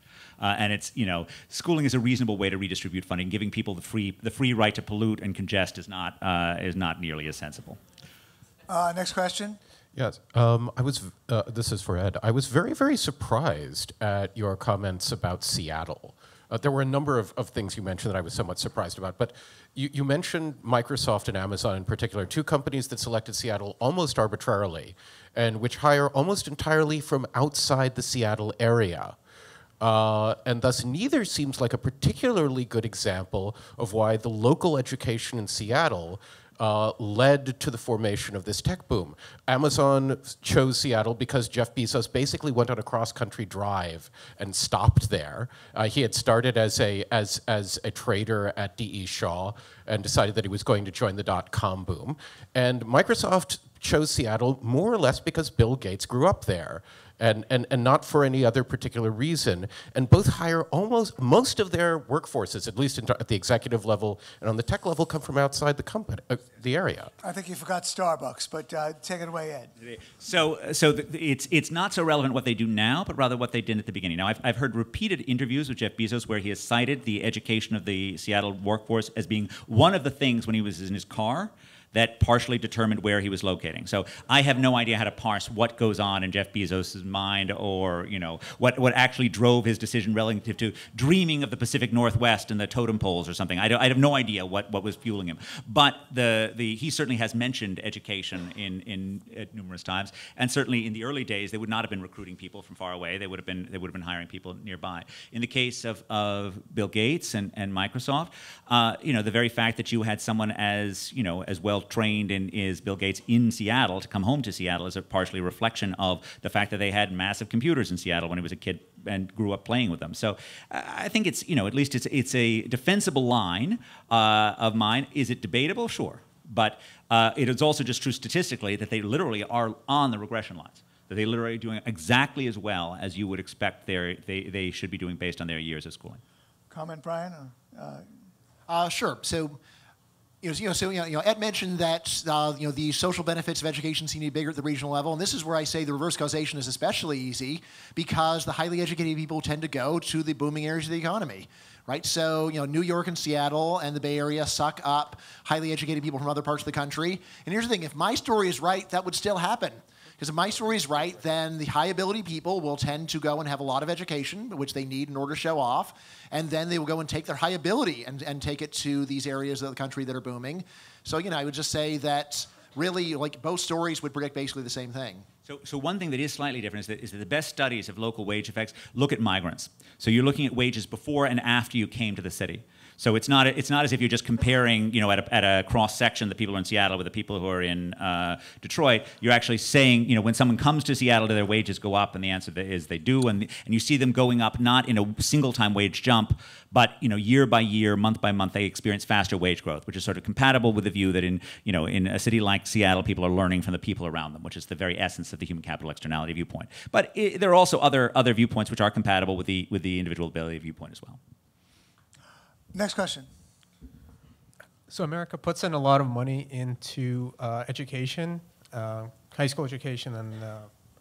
uh, and it's you know schooling is a reasonable way to redistribute funding. Giving people the free the free right to pollute and congest is not uh, is not nearly as sensible. Uh, next question. Yes, um, I was. Uh, this is for Ed. I was very very surprised at your comments about Seattle. Uh, there were a number of, of things you mentioned that I was somewhat surprised about, but you, you mentioned Microsoft and Amazon in particular, two companies that selected Seattle almost arbitrarily and which hire almost entirely from outside the Seattle area. Uh, and thus neither seems like a particularly good example of why the local education in Seattle Uh, led to the formation of this tech boom. Amazon chose Seattle because Jeff Bezos basically went on a cross-country drive and stopped there. Uh, he had started as a, as, as a trader at D E Shaw and decided that he was going to join the dot-com boom. And Microsoft chose Seattle more or less because Bill Gates grew up there. And, and, and not for any other particular reason. And both hire almost most of their workforces, at least in, at the executive level and on the tech level, come from outside the company, uh, the area. I think you forgot Starbucks, but uh, take it away, Ed. So, so the, it's, it's not so relevant what they do now, but rather what they did at the beginning. Now, I've, I've heard repeated interviews with Jeff Bezos where he has cited the education of the Seattle workforce as being one of the things when he was in his car that partially determined where he was locating. So I have no idea how to parse what goes on in Jeff Bezos' mind, or you know what, what actually drove his decision relative to dreaming of the Pacific Northwest and the totem poles or something. I, don't, I have no idea what, what was fueling him. But the, the, he certainly has mentioned education in, in, at numerous times, and certainly in the early days they would not have been recruiting people from far away. They would have been, they would have been hiring people nearby. In the case of, of Bill Gates and, and Microsoft, uh, you know, the very fact that you had someone as, you know, as well trained in is Bill Gates in Seattle to come home to Seattle is a partially reflection of the fact that they had massive computers in Seattle when he was a kid and grew up playing with them. So I think it's, you know, at least it's, it's a defensible line uh, of mine. Is it debatable? Sure. But uh, it is also just true statistically that they literally are on the regression lines, that they literally are doing exactly as well as you would expect their, they, they should be doing based on their years of schooling. Comment, Brian? Uh, uh, sure. So. You know, so you know, Ed mentioned that uh, you know the social benefits of education seem to be bigger at the regional level, and this is where I say the reverse causation is especially easy because the highly educated people tend to go to the booming areas of the economy, right? So you know, New York and Seattle and the Bay Area suck up highly educated people from other parts of the country. And here's the thing: if my story is right, that would still happen. Because if my story is right, then the high-ability people will tend to go and have a lot of education, which they need in order to show off, and then they will go and take their high-ability and, and take it to these areas of the country that are booming. So, you know, I would just say that really, like, both stories would predict basically the same thing. So, so one thing that is slightly different is that, is that the best studies of local wage effects look at migrants. So you're looking at wages before and after you came to the city. So it's not it's not as if you're just comparing, you know, at a, at a cross section the people who are in Seattle with the people who are in uh, Detroit. You're actually saying, you know, when someone comes to Seattle, do their wages go up? And the answer is they do, and and you see them going up not in a single time wage jump, but you know, year by year, month by month, they experience faster wage growth, which is sort of compatible with the view that in you know in a city like Seattle, people are learning from the people around them, which is the very essence of the human capital externality viewpoint. But it, there are also other other viewpoints which are compatible with the with the individual ability viewpoint as well. Next question. So America puts in a lot of money into uh, education, uh, high school education and uh,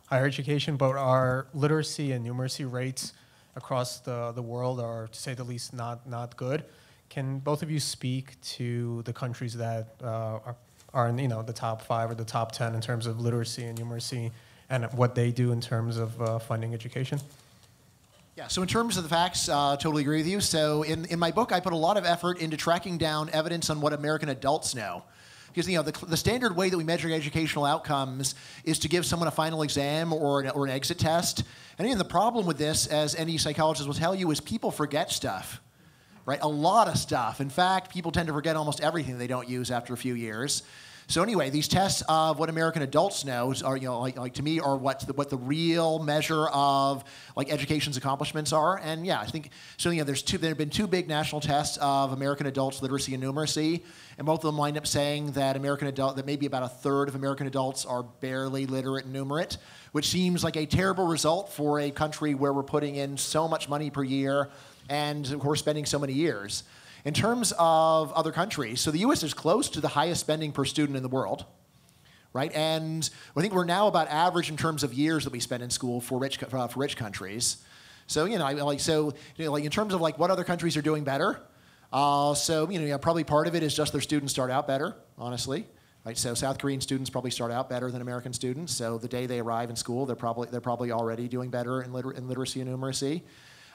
higher education, but our literacy and numeracy rates across the, the world are, to say the least, not, not good. Can both of you speak to the countries that uh, are, are in you know, the top five or the top ten in terms of literacy and numeracy and what they do in terms of uh, funding education? Yeah, so in terms of the facts, I uh, totally agree with you. So in, in my book, I put a lot of effort into tracking down evidence on what American adults know. Because you know, the, the standard way that we measure educational outcomes is to give someone a final exam or an, or an exit test. And again, the problem with this, as any psychologist will tell you, is people forget stuff, right? A lot of stuff. In fact, people tend to forget almost everything they don't use after a few years. So anyway, these tests of what American adults know are, you know, like, like to me, are what the, what the real measure of like education's accomplishments are. And yeah, I think so. You know, there's two. There have been two big national tests of American adults' literacy and numeracy, and both of them wind up saying that American adult that maybe about a third of American adults are barely literate and numerate, which seems like a terrible result for a country where we're putting in so much money per year, and of course spending so many years. In terms of other countries, so the U S is close to the highest spending per student in the world, right? And I think we're now about average in terms of years that we spend in school for rich uh, for rich countries. So you know, I, like so, you know, like in terms of like what other countries are doing better. Uh, so you know, yeah, probably part of it is just their students start out better, honestly. Right? So South Korean students probably start out better than American students. So the day they arrive in school, they're probably they're probably already doing better in, liter in literacy and numeracy.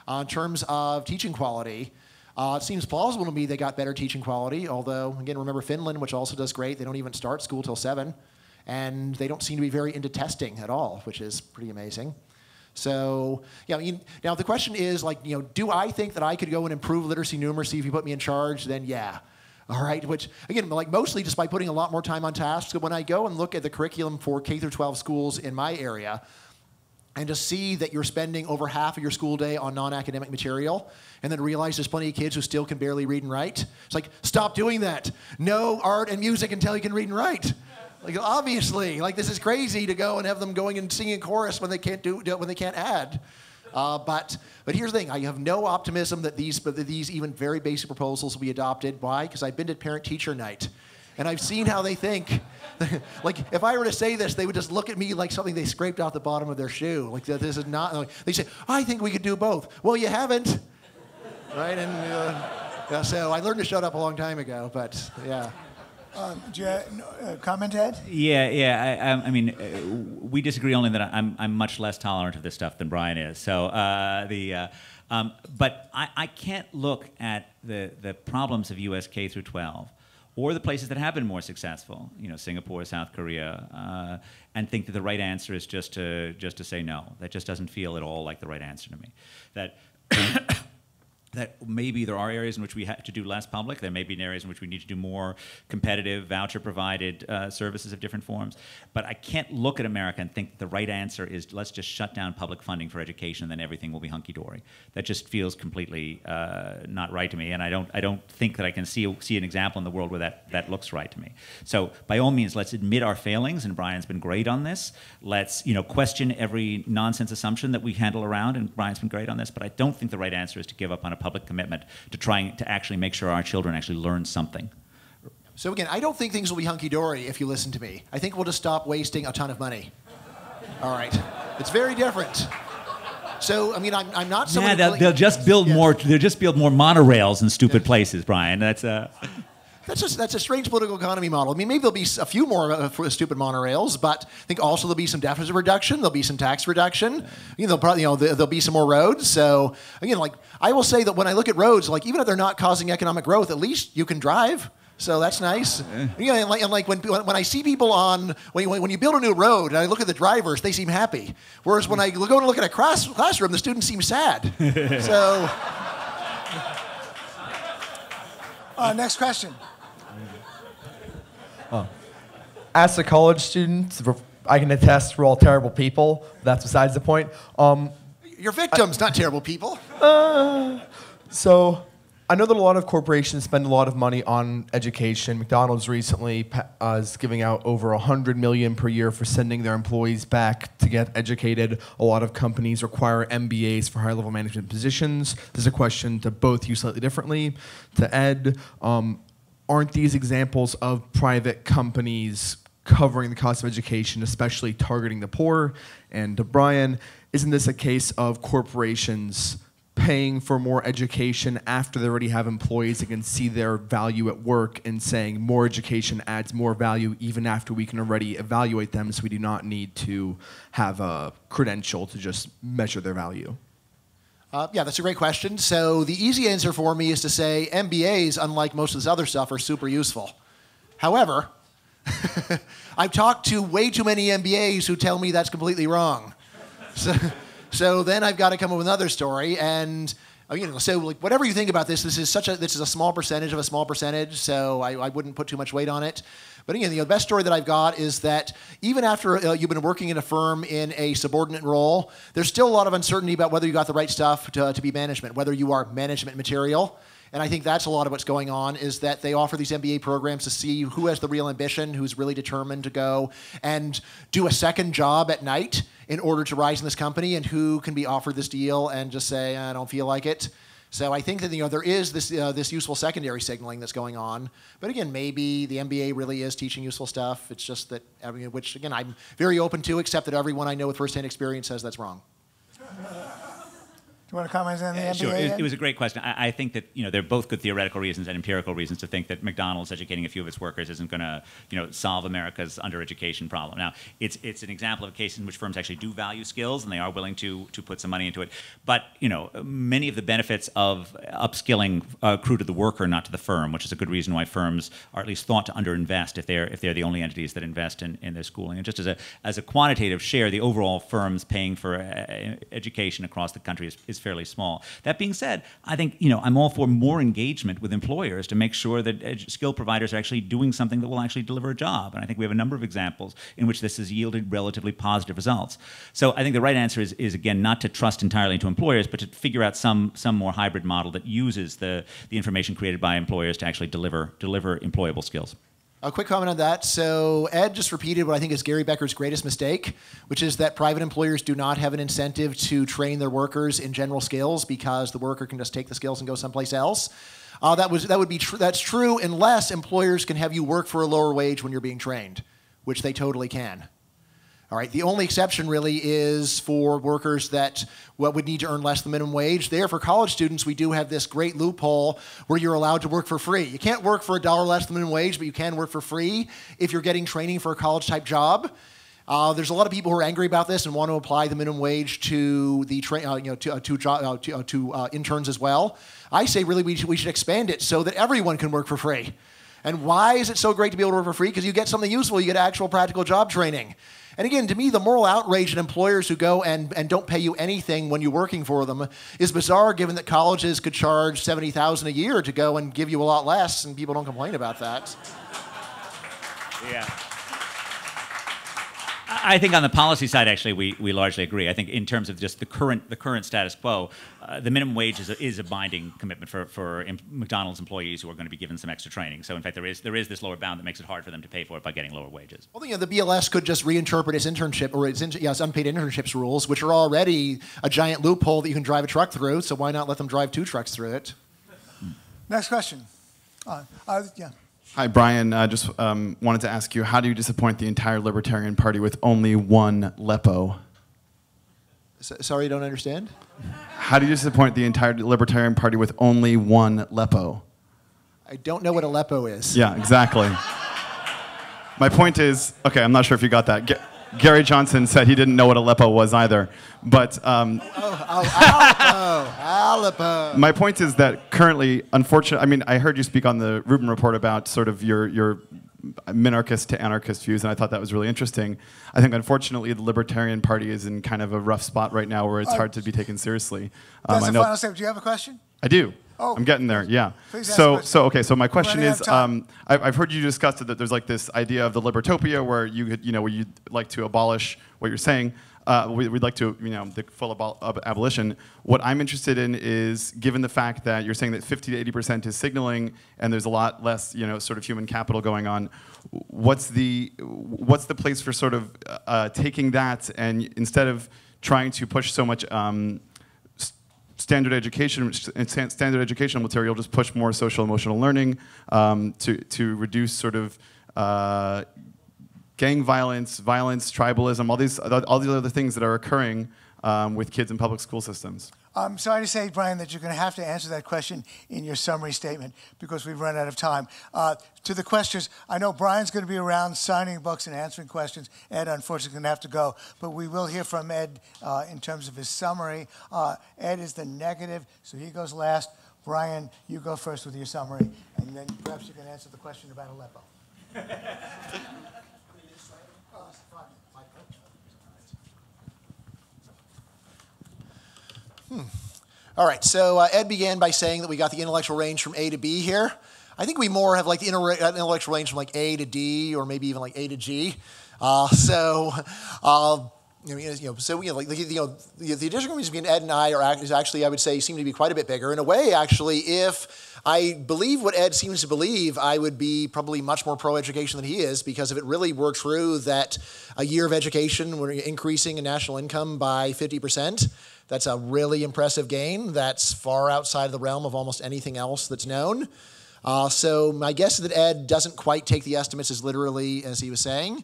Uh, in terms of teaching quality, uh, it seems plausible to me they got better teaching quality, although, again, remember Finland, which also does great. They don't even start school till seven, and they don't seem to be very into testing at all, which is pretty amazing. So, yeah, you know, now the question is, like, you know, do I think that I could go and improve literacy numeracy if you put me in charge? Then yeah. All right, which, again, like mostly just by putting a lot more time on tasks. When I go and look at the curriculum for K through twelve schools in my area, and to see that you're spending over half of your school day on non-academic material, and then realize there's plenty of kids who still can barely read and write, it's like, stop doing that. No art and music until you can read and write. Like, obviously, like, this is crazy to go and have them going and singing chorus when they can't do, do when they can't add. Uh, but but here's the thing: I have no optimism that these that these even very basic proposals will be adopted. Why? Because I've been to parent-teacher night, and I've seen how they think. Like, if I were to say this, they would just look at me like something they scraped off the bottom of their shoe. Like, this is not. Like, they say, "I think we could do both." Well, you haven't, right? And uh, yeah, so I learned to shut up a long time ago. But yeah. Uh, do you have a comment, Ed? Yeah, yeah. I, I mean, uh, we disagree only that I'm, I'm much less tolerant of this stuff than Brian is. So uh, the, uh, um, but I, I can't look at the the problems of U S K through twelve, or the places that have been more successful, you know, Singapore, South Korea, uh, and think that the right answer is just to just to say no. That just doesn't feel at all like the right answer to me. That. That maybe there are areas in which we have to do less public. There may be areas in which we need to do more competitive, voucher-provided uh, services of different forms. But I can't look at America and think that the right answer is let's just shut down public funding for education and then everything will be hunky-dory. That just feels completely uh, not right to me, and I don't, I don't think that I can see, see an example in the world where that, that looks right to me. So by all means, let's admit our failings, and Brian's been great on this. Let's, you know, question every nonsense assumption that we handle around, and Brian's been great on this, but I don't think the right answer is to give up on a public commitment to trying to actually make sure our children actually learn something. So again, I don't think things will be hunky-dory if you listen to me. I think we'll just stop wasting a ton of money. All right. It's very different. So, I mean, I'm, I'm not someone... Yeah, they'll, really, they'll just build yeah. more They'll just build more monorails in stupid yeah. places, Brian. That's a... Uh... That's just, that's a strange political economy model. I mean, maybe there'll be a few more uh, for stupid monorails, but I think also there'll be some deficit reduction, there'll be some tax reduction, you know, there'll probably, you know, there'll be some more roads. So again, like I will say that when I look at roads, like even if they're not causing economic growth, at least you can drive. So that's nice. You know, and like, and like when, when I see people on, when you, when you build a new road and I look at the drivers, they seem happy. Whereas when I go and look at a class, classroom, the students seem sad. So. Uh, next question. Oh. As a college student, I can attest we're all terrible people. That's besides the point. Um, Your victims, I, not terrible people. Uh, so I know that a lot of corporations spend a lot of money on education. McDonald's recently uh, is giving out over one hundred million dollars per year for sending their employees back to get educated. A lot of companies require M B As for higher-level management positions. This is a question to both you slightly differently. To Ed, um, aren't these examples of private companies covering the cost of education, especially targeting the poor? And to Brian, isn't this a case of corporations paying for more education after they already have employees that can see their value at work and saying more education adds more value even after we can already evaluate them, so we do not need to have a credential to just measure their value? Uh, yeah, that's a great question. So the easy answer for me is to say M B As, unlike most of this other stuff, are super useful. However, I've talked to way too many M B As who tell me that's completely wrong. So, so then I've got to come up with another story. And you know, so like, whatever you think about this, this is such a this is a small percentage of a small percentage. So I, I wouldn't put too much weight on it. But again, you know, the best story that I've got is that even after uh, you've been working in a firm in a subordinate role, there's still a lot of uncertainty about whether you got the right stuff to, to be management, whether you are management material. And I think that's a lot of what's going on, is that they offer these M B A programs to see who has the real ambition, who's really determined to go and do a second job at night in order to rise in this company, and who can be offered this deal and just say, I don't feel like it. So I think that, you know, there is this uh, this useful secondary signaling that's going on, but again, maybe the M B A really is teaching useful stuff. It's just that, I mean, which again I'm very open to, except that everyone I know with firsthand experience says that's wrong. You want to comment on the uh, M B A? Sure. It, it was a great question. I, I think that, you know, there are both good theoretical reasons and empirical reasons to think that McDonald's educating a few of its workers isn't going to, you know, solve America's undereducation problem. Now, it's it's an example of a case in which firms actually do value skills and they are willing to to put some money into it. But, you know, many of the benefits of upskilling accrue to the worker, not to the firm, which is a good reason why firms are at least thought to underinvest if they're if they're the only entities that invest in, in their schooling. And just as a as a quantitative share, the overall firms paying for uh, education across the country is, is fairly small. That being said, I think, you know, I'm all for more engagement with employers to make sure that edu- skill providers are actually doing something that will actually deliver a job. And I think we have a number of examples in which this has yielded relatively positive results. So I think the right answer is, is again, not to trust entirely into employers, but to figure out some some more hybrid model that uses the, the information created by employers to actually deliver deliver employable skills. A quick comment on that. So Ed just repeated what I think is Gary Becker's greatest mistake, which is that private employers do not have an incentive to train their workers in general skills because the worker can just take the skills and go someplace else. Uh, that was that would be tr- that's true unless employers can have you work for a lower wage when you're being trained, which they totally can. All right, the only exception really is for workers that what would need to earn less than minimum wage. There, for college students, we do have this great loophole where you're allowed to work for free. You can't work for a dollar less than minimum wage, but you can work for free if you're getting training for a college-type job. Uh, there's a lot of people who are angry about this and want to apply the minimum wage to the tra- uh, you know to uh, to, job, uh, to, uh, to uh, interns as well. I say really we should, we should expand it so that everyone can work for free. And why is it so great to be able to work for free? Because you get something useful. You get actual practical job training. And again, to me, the moral outrage at employers who go and, and don't pay you anything when you're working for them is bizarre, given that colleges could charge seventy thousand dollars a year to go and give you a lot less, and people don't complain about that. Yeah. I think on the policy side, actually, we, we largely agree. I think in terms of just the current the current status quo, uh, the minimum wage is a, is a binding commitment for for em- McDonald's employees who are going to be given some extra training. So in fact, there is there is this lower bound that makes it hard for them to pay for it by getting lower wages. Well, you know, the B L S could just reinterpret its internship or its in, yeah, its unpaid internships rules, which are already a giant loophole that you can drive a truck through. So why not let them drive two trucks through it? Next question. Uh, uh, yeah. Hi, Brian. I uh, just um, wanted to ask you, how do you disappoint the entire Libertarian Party with only one Lepo? So, sorry, I don't understand? How do you disappoint the entire Libertarian Party with only one Lepo? I don't know what Aleppo is. Yeah, exactly. My point is, okay, I'm not sure if you got that. G- Gary Johnson said he didn't know what Aleppo was either, but... Um, oh, oh, oh, Aleppo, Aleppo. My point is that currently, unfortunately, I mean, I heard you speak on the Rubin Report about sort of your, your minarchist to anarchist views, and I thought that was really interesting. I think, unfortunately, the Libertarian Party is in kind of a rough spot right now where it's uh, hard to be taken seriously. Um, that's I the know, final step. Do you have a question? I do. Oh, I'm getting there, yeah. So, so okay. So my question is, um, I've, I've heard you discuss that there's like this idea of the libertopia, where you could, you know, where you'd like to abolish what you're saying. Uh, we, we'd like to, you know, the full abol- ab- abolition. What I'm interested in is, given the fact that you're saying that fifty to eighty percent is signaling, and there's a lot less, you know, sort of human capital going on. What's the what's the place for sort of uh, taking that and instead of trying to push so much. Um, Standard education, standard educational material, just push more social emotional learning um, to to reduce sort of uh, gang violence, violence, tribalism, all these all these other things that are occurring um, with kids in public school systems. I'm sorry to say, Brian, that you're going to have to answer that question in your summary statement because we've run out of time. Uh, to the questions, I know Brian's going to be around signing books and answering questions. Ed, unfortunately, is going to have to go. But we will hear from Ed uh, in terms of his summary. Uh, Ed is the negative, so he goes last. Brian, you go first with your summary, and then perhaps you can answer the question about Aleppo. Hmm. All right, so uh, Ed began by saying that we got the intellectual range from A to B here. I think we more have like the inter- intellectual range from like A to D or maybe even like A to G. Uh, so, uh, you know, so you know, like you know, the, the additional range between Ed and I are is actually, I would say, seem to be quite a bit bigger. In a way, actually, if I believe what Ed seems to believe, I would be probably much more pro-education than he is, because if it really were true that a year of education were increasing in national income by fifty percent, that's a really impressive gain. That's far outside of the realm of almost anything else that's known. Uh, so my guess is that Ed doesn't quite take the estimates as literally as he was saying.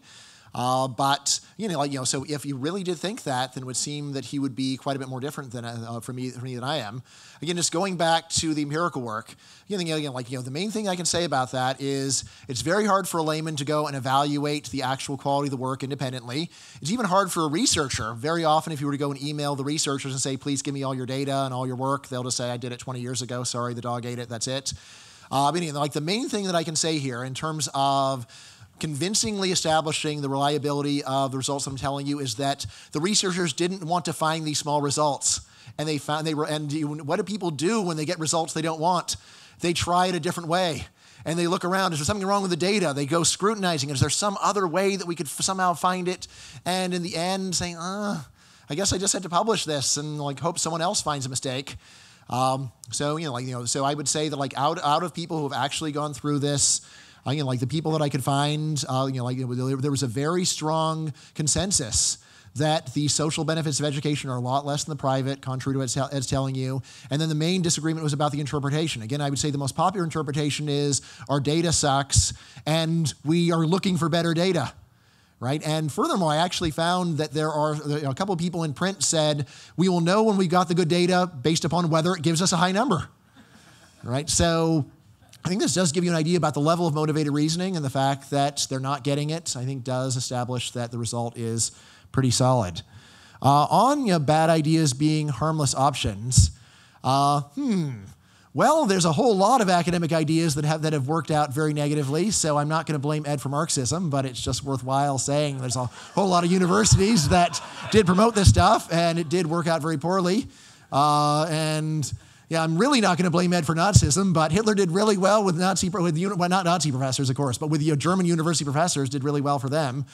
Uh, but you know, like, you know, so if you really did think that, then it would seem that he would be quite a bit more different than uh, from me, from me than I am. Again, just going back to the empirical work. You know, again, like you know, the main thing I can say about that is it's very hard for a layman to go and evaluate the actual quality of the work independently. It's even hard for a researcher. Very often, if you were to go and email the researchers and say, "Please give me all your data and all your work," they'll just say, "I did it twenty years ago. Sorry, the dog ate it. That's it." Uh, but anyway, like the main thing that I can say here in terms of convincingly establishing the reliability of the results that I'm telling you is that the researchers didn't want to find these small results, and they found they were. And what do people do when they get results they don't want? They try it a different way, and they look around. Is there something wrong with the data? They go scrutinizing. Is there some other way that we could f somehow find it? And in the end, saying, "Ah, uh, I guess I just had to publish this and like hope someone else finds a mistake." Um, so you know, like you know, so I would say that like out out of people who have actually gone through this. Uh, you know, like the people that I could find, uh, you know, like there was a very strong consensus that the social benefits of education are a lot less than the private, contrary to Ed's, Ed's telling you. And then the main disagreement was about the interpretation. Again, I would say the most popular interpretation is our data sucks and we are looking for better data. Right? And furthermore, I actually found that there are you know, a couple of people in print said, we will know when we got the good data based upon whether it gives us a high number. Right? So I think this does give you an idea about the level of motivated reasoning, and the fact that they're not getting it, I think, does establish that the result is pretty solid. Uh, on you know, bad ideas being harmless options, uh, hmm, well, there's a whole lot of academic ideas that have, that have worked out very negatively, so I'm not going to blame Ed for Marxism, but it's just worthwhile saying there's a whole lot of universities that did promote this stuff, and it did work out very poorly, uh, and yeah, I'm really not going to blame Ed for Nazism, but Hitler did really well with Nazi, with well, not Nazi professors, of course, but with you know, German university professors did really well for them.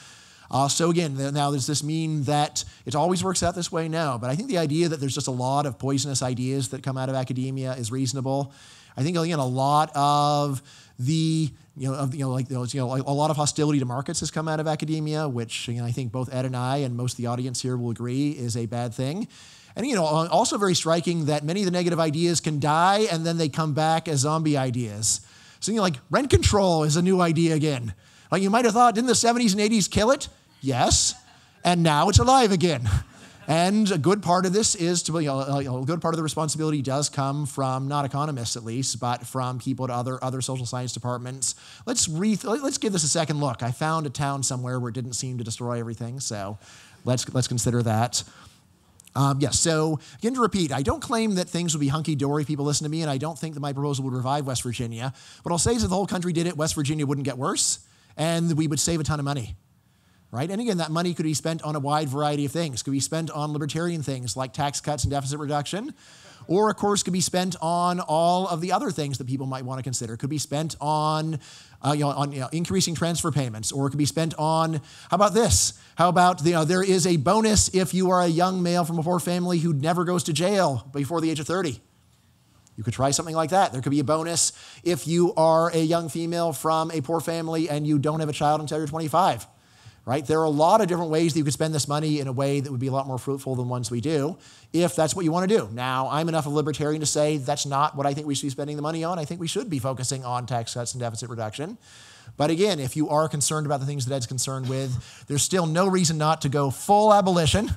Uh, so again, now does this mean that it always works out this way? No, but I think the idea that there's just a lot of poisonous ideas that come out of academia is reasonable. I think again, a lot of the you know of you know like those you know like a lot of hostility to markets has come out of academia, which you know, I think both Ed and I and most of the audience here will agree is a bad thing. And you know, also very striking that many of the negative ideas can die and then they come back as zombie ideas. So you know, like rent control is a new idea again. Like you might have thought, didn't the seventies and eighties kill it? Yes, and now it's alive again. And a good part of this is to you know, a good part of the responsibility does come from not economists at least, but from people at other other social science departments. Let's re let's give this a second look. I found a town somewhere where it didn't seem to destroy everything, so let's let's consider that. Um, yes, so again, to repeat, I don't claim that things would be hunky-dory if people listen to me, and I don't think that my proposal would revive West Virginia. What I'll say is if the whole country did it, West Virginia wouldn't get worse, and we would save a ton of money. Right? And again, that money could be spent on a wide variety of things. Could be spent on libertarian things like tax cuts and deficit reduction, or, of course, could be spent on all of the other things that people might want to consider. Could be spent on, uh, you know, on you know, increasing transfer payments, or it could be spent on, how about this? How about, the, you know, there is a bonus if you are a young male from a poor family who never goes to jail before the age of thirty. You could try something like that. There could be a bonus if you are a young female from a poor family and you don't have a child until you're twenty-five. Right? There are a lot of different ways that you could spend this money in a way that would be a lot more fruitful than ones we do, if that's what you want to do. Now, I'm enough of a libertarian to say that's not what I think we should be spending the money on. I think we should be focusing on tax cuts and deficit reduction. But again, if you are concerned about the things that Ed's concerned with, there's still no reason not to go full abolition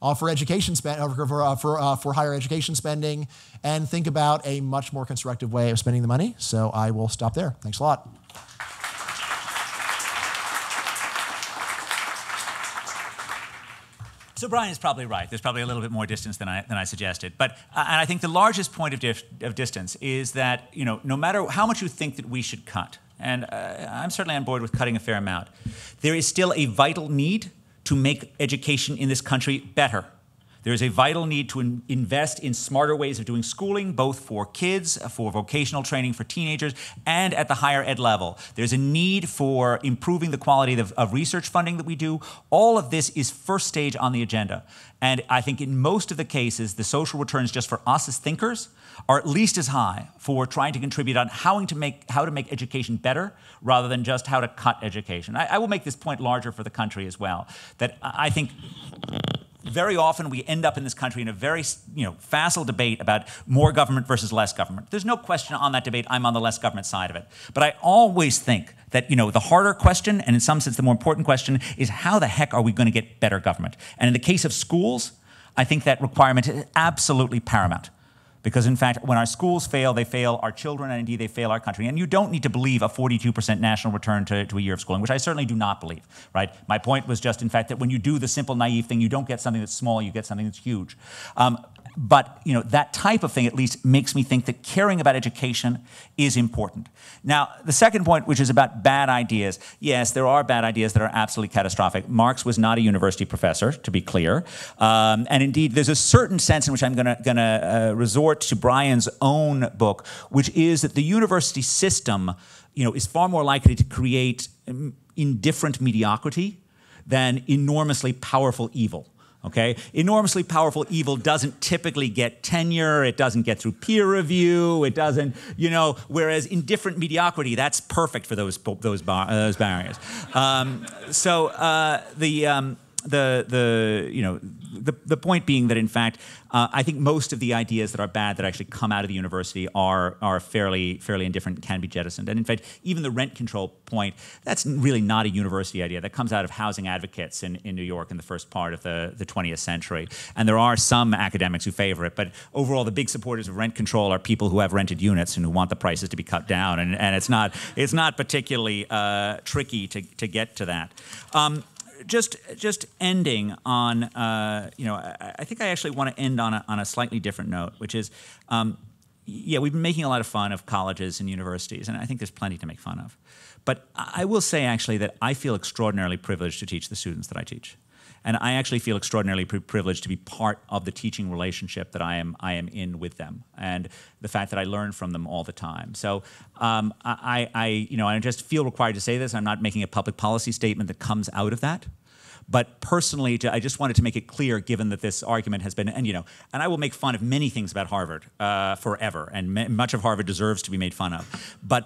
uh, for education spend, uh, for, uh, for, uh, for higher education spending, and think about a much more constructive way of spending the money. So I will stop there. Thanks a lot. So Brian is probably right. There's probably a little bit more distance than I, than I suggested. But uh, and I think the largest point of, dif of distance is that you know, no matter how much you think that we should cut, and uh, I'm certainly on board with cutting a fair amount, there is still a vital need to make education in this country better. There is a vital need to in invest in smarter ways of doing schooling, both for kids, for vocational training for teenagers, and at the higher ed level. There's a need for improving the quality of, of research funding that we do. All of this is first stage on the agenda. And I think in most of the cases, the social returns just for us as thinkers are at least as high for trying to contribute on how to make, how to make education better rather than just how to cut education. I, I will make this point larger for the country as well, that I think very often we end up in this country in a very, you know, facile debate about more government versus less government. There's no question on that debate. I'm on the less government side of it. But I always think that, you know, the harder question, and in some sense the more important question, is how the heck are we going to get better government? And in the case of schools, I think that requirement is absolutely paramount. Because in fact, when our schools fail, they fail our children, and indeed they fail our country. And you don't need to believe a forty-two percent national return to, to a year of schooling, which I certainly do not believe, right? My point was just, in fact, that when you do the simple, naive thing, you don't get something that's small, you get something that's huge. Um, but, you know, that type of thing at least makes me think that caring about education is important. Now, the second point, which is about bad ideas. Yes, there are bad ideas that are absolutely catastrophic. Marx was not a university professor, to be clear. Um, and indeed, there's a certain sense in which I'm gonna, gonna uh, resort to Brian's own book, which is that the university system, you know, is far more likely to create indifferent mediocrity than enormously powerful evil. Okay, enormously powerful evil doesn't typically get tenure, it doesn't get through peer review, it doesn't, you know, whereas indifferent mediocrity, that's perfect for those, those, bar those barriers. Um, so uh, the, um, the, the, you know, The, the point being that, in fact, uh, I think most of the ideas that are bad that actually come out of the university are, are fairly, fairly indifferent and can be jettisoned. And in fact, even the rent control point, that's really not a university idea. That comes out of housing advocates in, in New York in the first part of the, the twentieth century. And there are some academics who favor it. But overall, the big supporters of rent control are people who have rented units and who want the prices to be cut down. And, and it's not, it's not particularly uh, tricky to, to get to that. Um, Just, just ending on, uh, you know, I, I think I actually want to end on a, on a slightly different note, which is, um, yeah, we've been making a lot of fun of colleges and universities, and I think there's plenty to make fun of. But I will say, actually, that I feel extraordinarily privileged to teach the students that I teach. And I actually feel extraordinarily privileged to be part of the teaching relationship that I am I am in with them, and the fact that I learn from them all the time. So um, I, I you know I just feel required to say this. I'm not making a public policy statement that comes out of that. But personally, I just wanted to make it clear, given that this argument has been, and you know, and I will make fun of many things about Harvard uh, forever, and much of Harvard deserves to be made fun of. But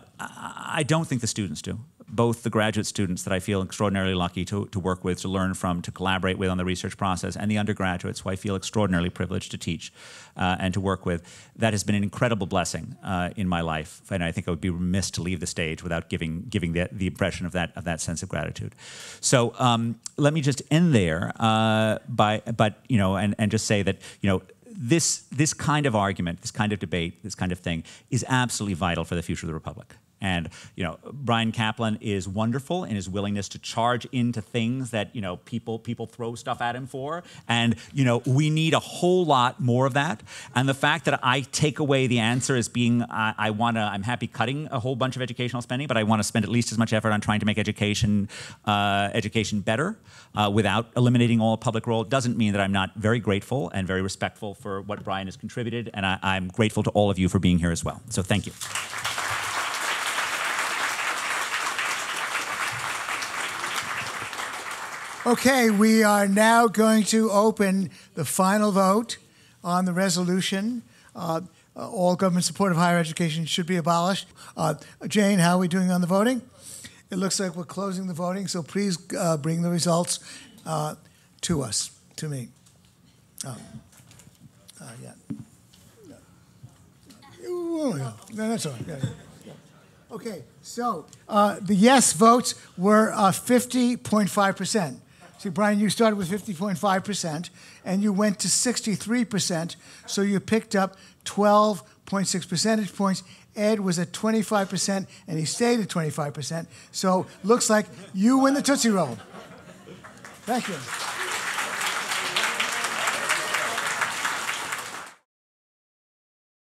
I don't think the students do. Both the graduate students that I feel extraordinarily lucky to, to work with, to learn from, to collaborate with on the research process, and the undergraduates who I feel extraordinarily privileged to teach uh, and to work with. That has been an incredible blessing uh, in my life, and I think I would be remiss to leave the stage without giving, giving the, the impression of that, of that sense of gratitude. So um, let me just end there uh, by, but, you know, and, and just say that, you know, this, this kind of argument, this kind of debate, this kind of thing is absolutely vital for the future of the Republic. And, you know, Brian Caplan is wonderful in his willingness to charge into things that, you know, people people throw stuff at him for. And, you know, we need a whole lot more of that. And the fact that I take away the answer as being, I, I want to, I'm happy cutting a whole bunch of educational spending, but I want to spend at least as much effort on trying to make education, uh, education better uh, without eliminating all public role, doesn't mean that I'm not very grateful and very respectful for what Brian has contributed. And I, I'm grateful to all of you for being here as well. So thank you. Okay, we are now going to open the final vote on the resolution. Uh, all government support of higher education should be abolished. Uh, Jane, how are we doing on the voting? It looks like we're closing the voting, so please uh, bring the results uh, to us, to me. Oh. Uh, yeah. No, no, that's all right. Yeah, yeah. Okay, so uh, the yes votes were fifty point five percent. Uh, See, Brian, you started with fifty point five percent, and you went to sixty-three percent, so you picked up twelve point six percentage points. Ed was at twenty-five percent, and he stayed at twenty-five percent, so looks like you win the Tootsie Roll. Thank you.